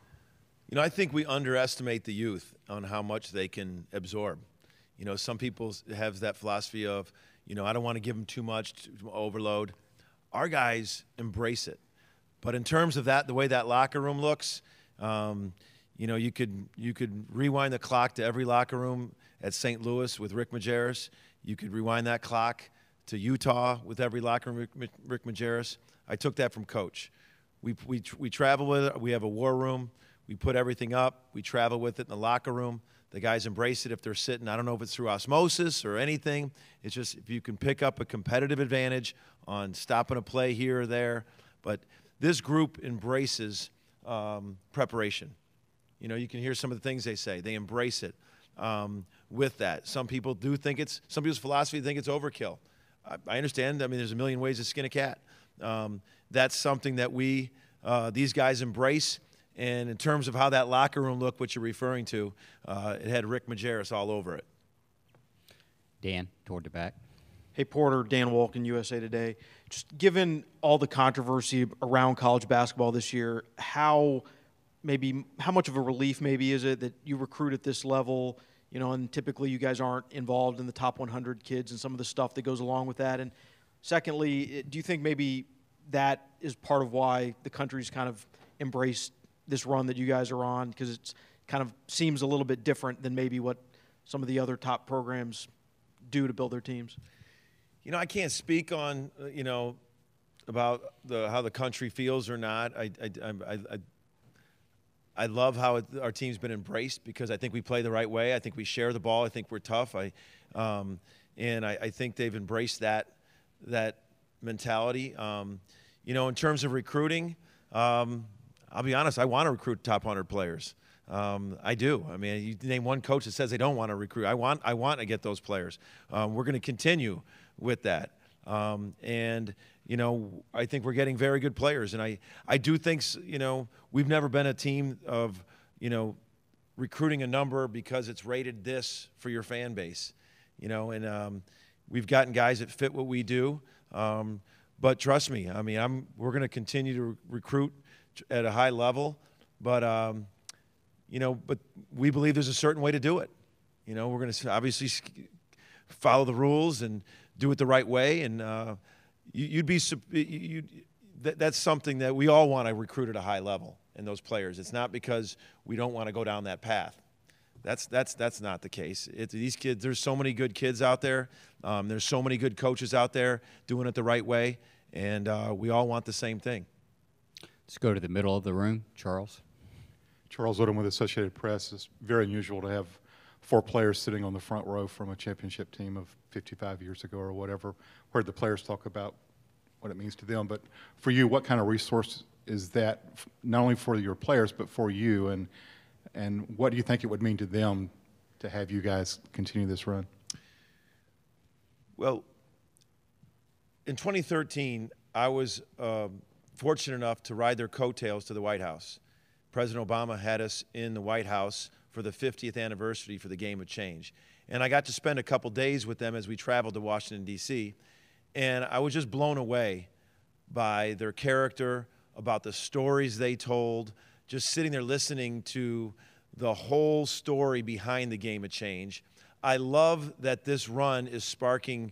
You know, I think we underestimate the youth on how much they can absorb. You know, some people have that philosophy of, you know, I don't want to give them too much to overload. Our guys embrace it. But in terms of that, the way that locker room looks, um, you know, you could you could rewind the clock to every locker room at Saint Louis with Rick Majerus. You could rewind that clock to Utah with every locker room, Rick, Rick Majerus. I took that from Coach. We, we, we travel with it. We have a war room. We put everything up. We travel with it in the locker room. The guys embrace it if they're sitting. I don't know if it's through osmosis or anything. It's just if you can pick up a competitive advantage on stopping a play here or there. But this group embraces um, preparation. You know, you can hear some of the things they say. They embrace it um, with that. Some people do think it's – some people's philosophy think it's overkill. I, I understand. I mean, there's a million ways to skin a cat. Um, that's something that we uh, – these guys embrace. And in terms of how that locker room looked, what you're referring to, uh, it had Rick Majerus all over it. Dan, toward the back. Hey, Porter, Dan Wolkin, U S A Today. Just given all the controversy around college basketball this year, how maybe how much of a relief maybe is it that you recruit at this level, you know, and typically you guys aren't involved in the top one hundred kids and some of the stuff that goes along with that? And secondly, do you think maybe that is part of why the country's kind of embraced this run that you guys are on, because it's kind of seems a little bit different than maybe what some of the other top programs do to build their teams? You know, I can't speak on, you know, about the, how the country feels or not. I, I, I, I, I love how it, our team's been embraced, because I think we play the right way. I think we share the ball. I think we're tough. I, um, and I, I think they've embraced that, that mentality. Um, you know, in terms of recruiting, um, I'll be honest, I want to recruit top one hundred players. Um, I do. I mean, you name one coach that says they don't want to recruit. I want, I want to get those players. Um, we're going to continue with that. Um, and, you know, I think we're getting very good players. And I, I do think, you know, we've never been a team of, you know, recruiting a number because it's rated this for your fan base. You know, and um, we've gotten guys that fit what we do. Um, but trust me, I mean, I'm, we're going to continue to re- recruit at a high level, but um, you know, but we believe there's a certain way to do it. You know, we're going to obviously follow the rules and do it the right way. And uh, you, you'd be, you that, that's something that we all want to recruit at a high level in those players. It's not because we don't want to go down that path. That's that's that's not the case. It, these kids, there's so many good kids out there. Um, there's so many good coaches out there doing it the right way, and uh, we all want the same thing. Let's go to the middle of the room. Charles. Charles Odom with Associated Press. It's very unusual to have four players sitting on the front row from a championship team of fifty-five years ago or whatever. Where the players talk about what it means to them. But for you, what kind of resource is that, not only for your players, but for you? And, and what do you think it would mean to them to have you guys continue this run? Well, in twenty thirteen, I was um, – fortunate enough to ride their coattails to the White House. President Obama had us in the White House for the fiftieth anniversary for the Game of Change. And I got to spend a couple days with them as we traveled to Washington, D C And I was just blown away by their character, about the stories they told, just sitting there listening to the whole story behind the Game of Change. I love that this run is sparking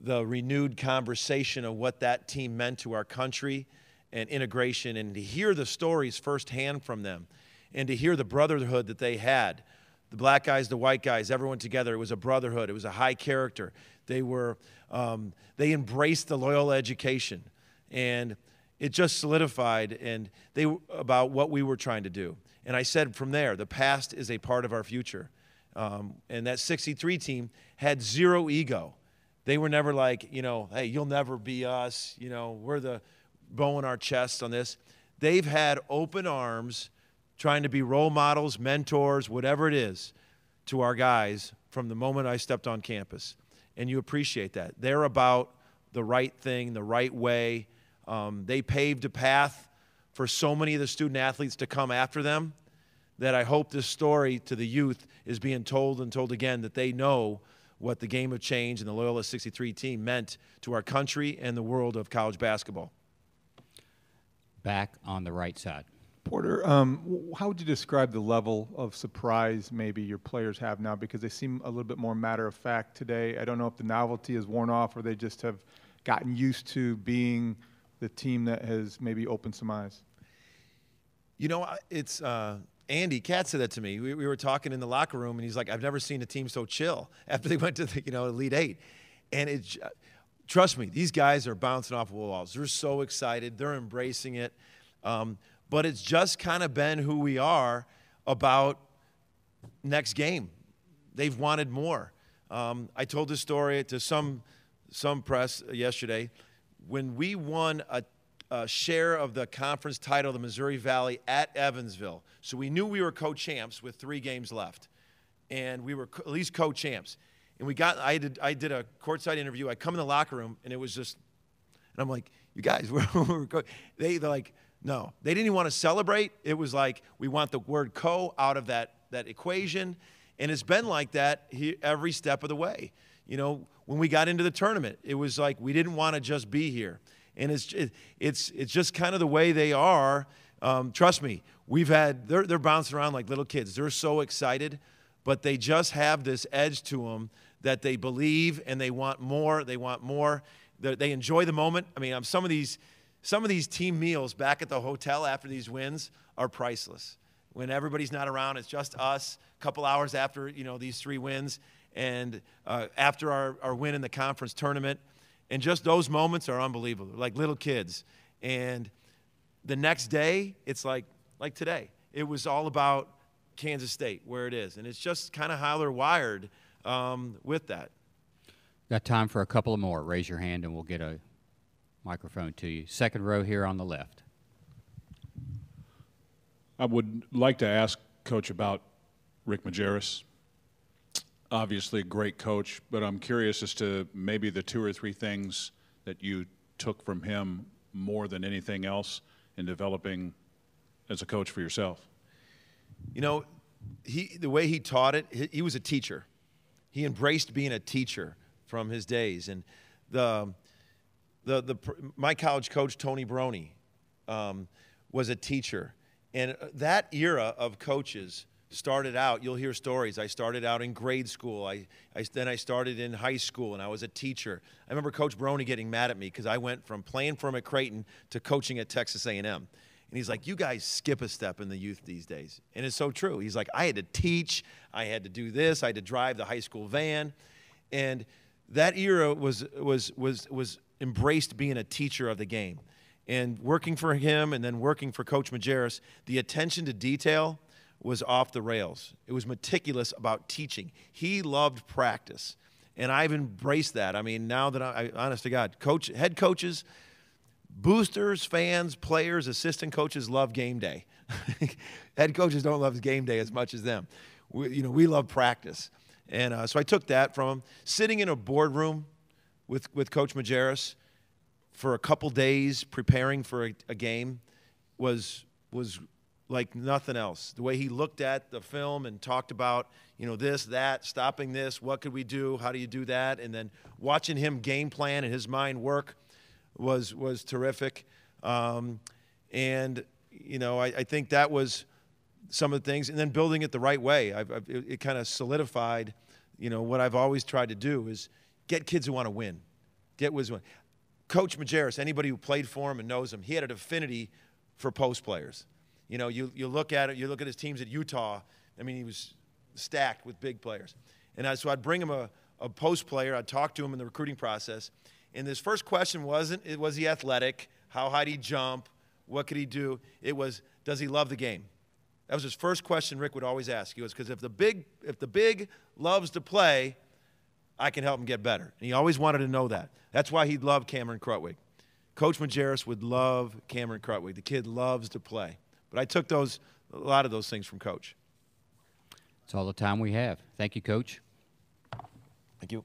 the renewed conversation of what that team meant to our country, and integration, and to hear the stories firsthand from them, and to hear the brotherhood that they had. The black guys, the white guys, everyone together. It was a brotherhood. It was a high character. They were, um, they embraced the Loyola education, and it just solidified and they about what we were trying to do. And I said from there, the past is a part of our future. Um, and that sixty-three team had zero ego. They were never like, you know, hey, you'll never be us. You know, we're the bowing our chests on this. They've had open arms, trying to be role models, mentors, whatever it is, to our guys from the moment I stepped on campus. And you appreciate that. They're about the right thing, the right way. Um, they paved a path for so many of the student athletes to come after them that I hope this story to the youth is being told and told again, that they know what the Game of Change and the Loyola sixty-three team meant to our country and the world of college basketball. Back on the right side. Porter, um, how would you describe the level of surprise maybe your players have now? Because they seem a little bit more matter of fact today. I don't know if the novelty has worn off or they just have gotten used to being the team that has maybe opened some eyes. You know, it's uh, Andy Katz said that to me. We, we were talking in the locker room, and he's like, I've never seen a team so chill after they went to the, you know, Elite Eight. And it, trust me, these guys are bouncing off walls. They're so excited. They're embracing it. Um, but it's just kind of been who we are about next game. They've wanted more. Um, I told this story to some some press yesterday. When we won a, a share of the conference title, the Missouri Valley, at Evansville, so we knew we were co-champs with three games left, and we were co at least co-champs. And we got, I did, I did a courtside interview. I come in the locker room, and it was just, and I'm like, you guys, we're, we're co they, they're like, no. They didn't even want to celebrate. It was like, we want the word co out of that, that equation. And it's been like that he, every step of the way. You know, when we got into the tournament, it was like we didn't want to just be here. And it's, it, it's, it's just kind of the way they are. Um, trust me, we've had, they're, they're bouncing around like little kids. They're so excited, but they just have this edge to them that they believe and they want more. They want more. They, they enjoy the moment. I mean, um, some of these, some of these team meals back at the hotel after these wins are priceless. When everybody's not around, it's just us. A couple hours after, you know, these three wins, and uh, after our, our win in the conference tournament, and just those moments are unbelievable, like little kids. And the next day, it's like like today. It was all about Kansas State, where it is, and it's just kind of how they're wired. Um, with that, got time for a couple of more. Raise your hand and we'll get a microphone to you. Second row here on the left. I would like to ask Coach about Rick Majerus. Obviously a great coach, but I'm curious as to maybe the two or three things that you took from him more than anything else in developing as a coach for yourself. You know, he, the way he taught it, he, he was a teacher. He embraced being a teacher from his days, and the, the, the my college coach Tony Barone um, was a teacher, and that era of coaches started out. You'll hear stories. I started out in grade school. I, I then I started in high school, and I was a teacher. I remember Coach Barone getting mad at me because I went from playing for him at Creighton to coaching at Texas A and M, and he's like, "You guys skip a step in the youth these days," and it's so true. He's like, "I had to teach." I had to do this. I had to drive the high school van, and that era was was was was embraced being a teacher of the game, and working for him, and then working for Coach Majerus. The attention to detail was off the rails. It was meticulous about teaching. He loved practice, and I've embraced that. I mean, now that I, I honest to God, coach, head coaches, boosters, fans, players, assistant coaches love game day. Head coaches don't love game day as much as them. We, you know, we love practice. And uh, so I took that from him. Sitting in a boardroom with, with Coach Majerus for a couple days preparing for a, a game was, was like nothing else. The way he looked at the film and talked about, you know, this, that, stopping this, what could we do, how do you do that, and then watching him game plan and his mind work was, was terrific. Um, and, you know, I, I think that was – some of the things, and then building it the right way. I've, I've, it it kind of solidified, you know, what I've always tried to do is get kids who want to win. Get who win. Coach Majerus, anybody who played for him and knows him, he had an affinity for post players. You know, you, you look at it, you look at his teams at Utah. I mean, he was stacked with big players. And I, so I'd bring him a, a post player. I'd talk to him in the recruiting process. And his first question wasn't, it was he athletic? How high did he jump? What could he do? It was, does he love the game? That was his first question Rick would always ask. He was, because if the big if the big loves to play, I can help him get better. And he always wanted to know that. That's why he loved Cameron Crutwig. Coach Majerus would love Cameron Crutwig. The kid loves to play. But I took those a lot of those things from Coach. That's all the time we have. Thank you, Coach. Thank you.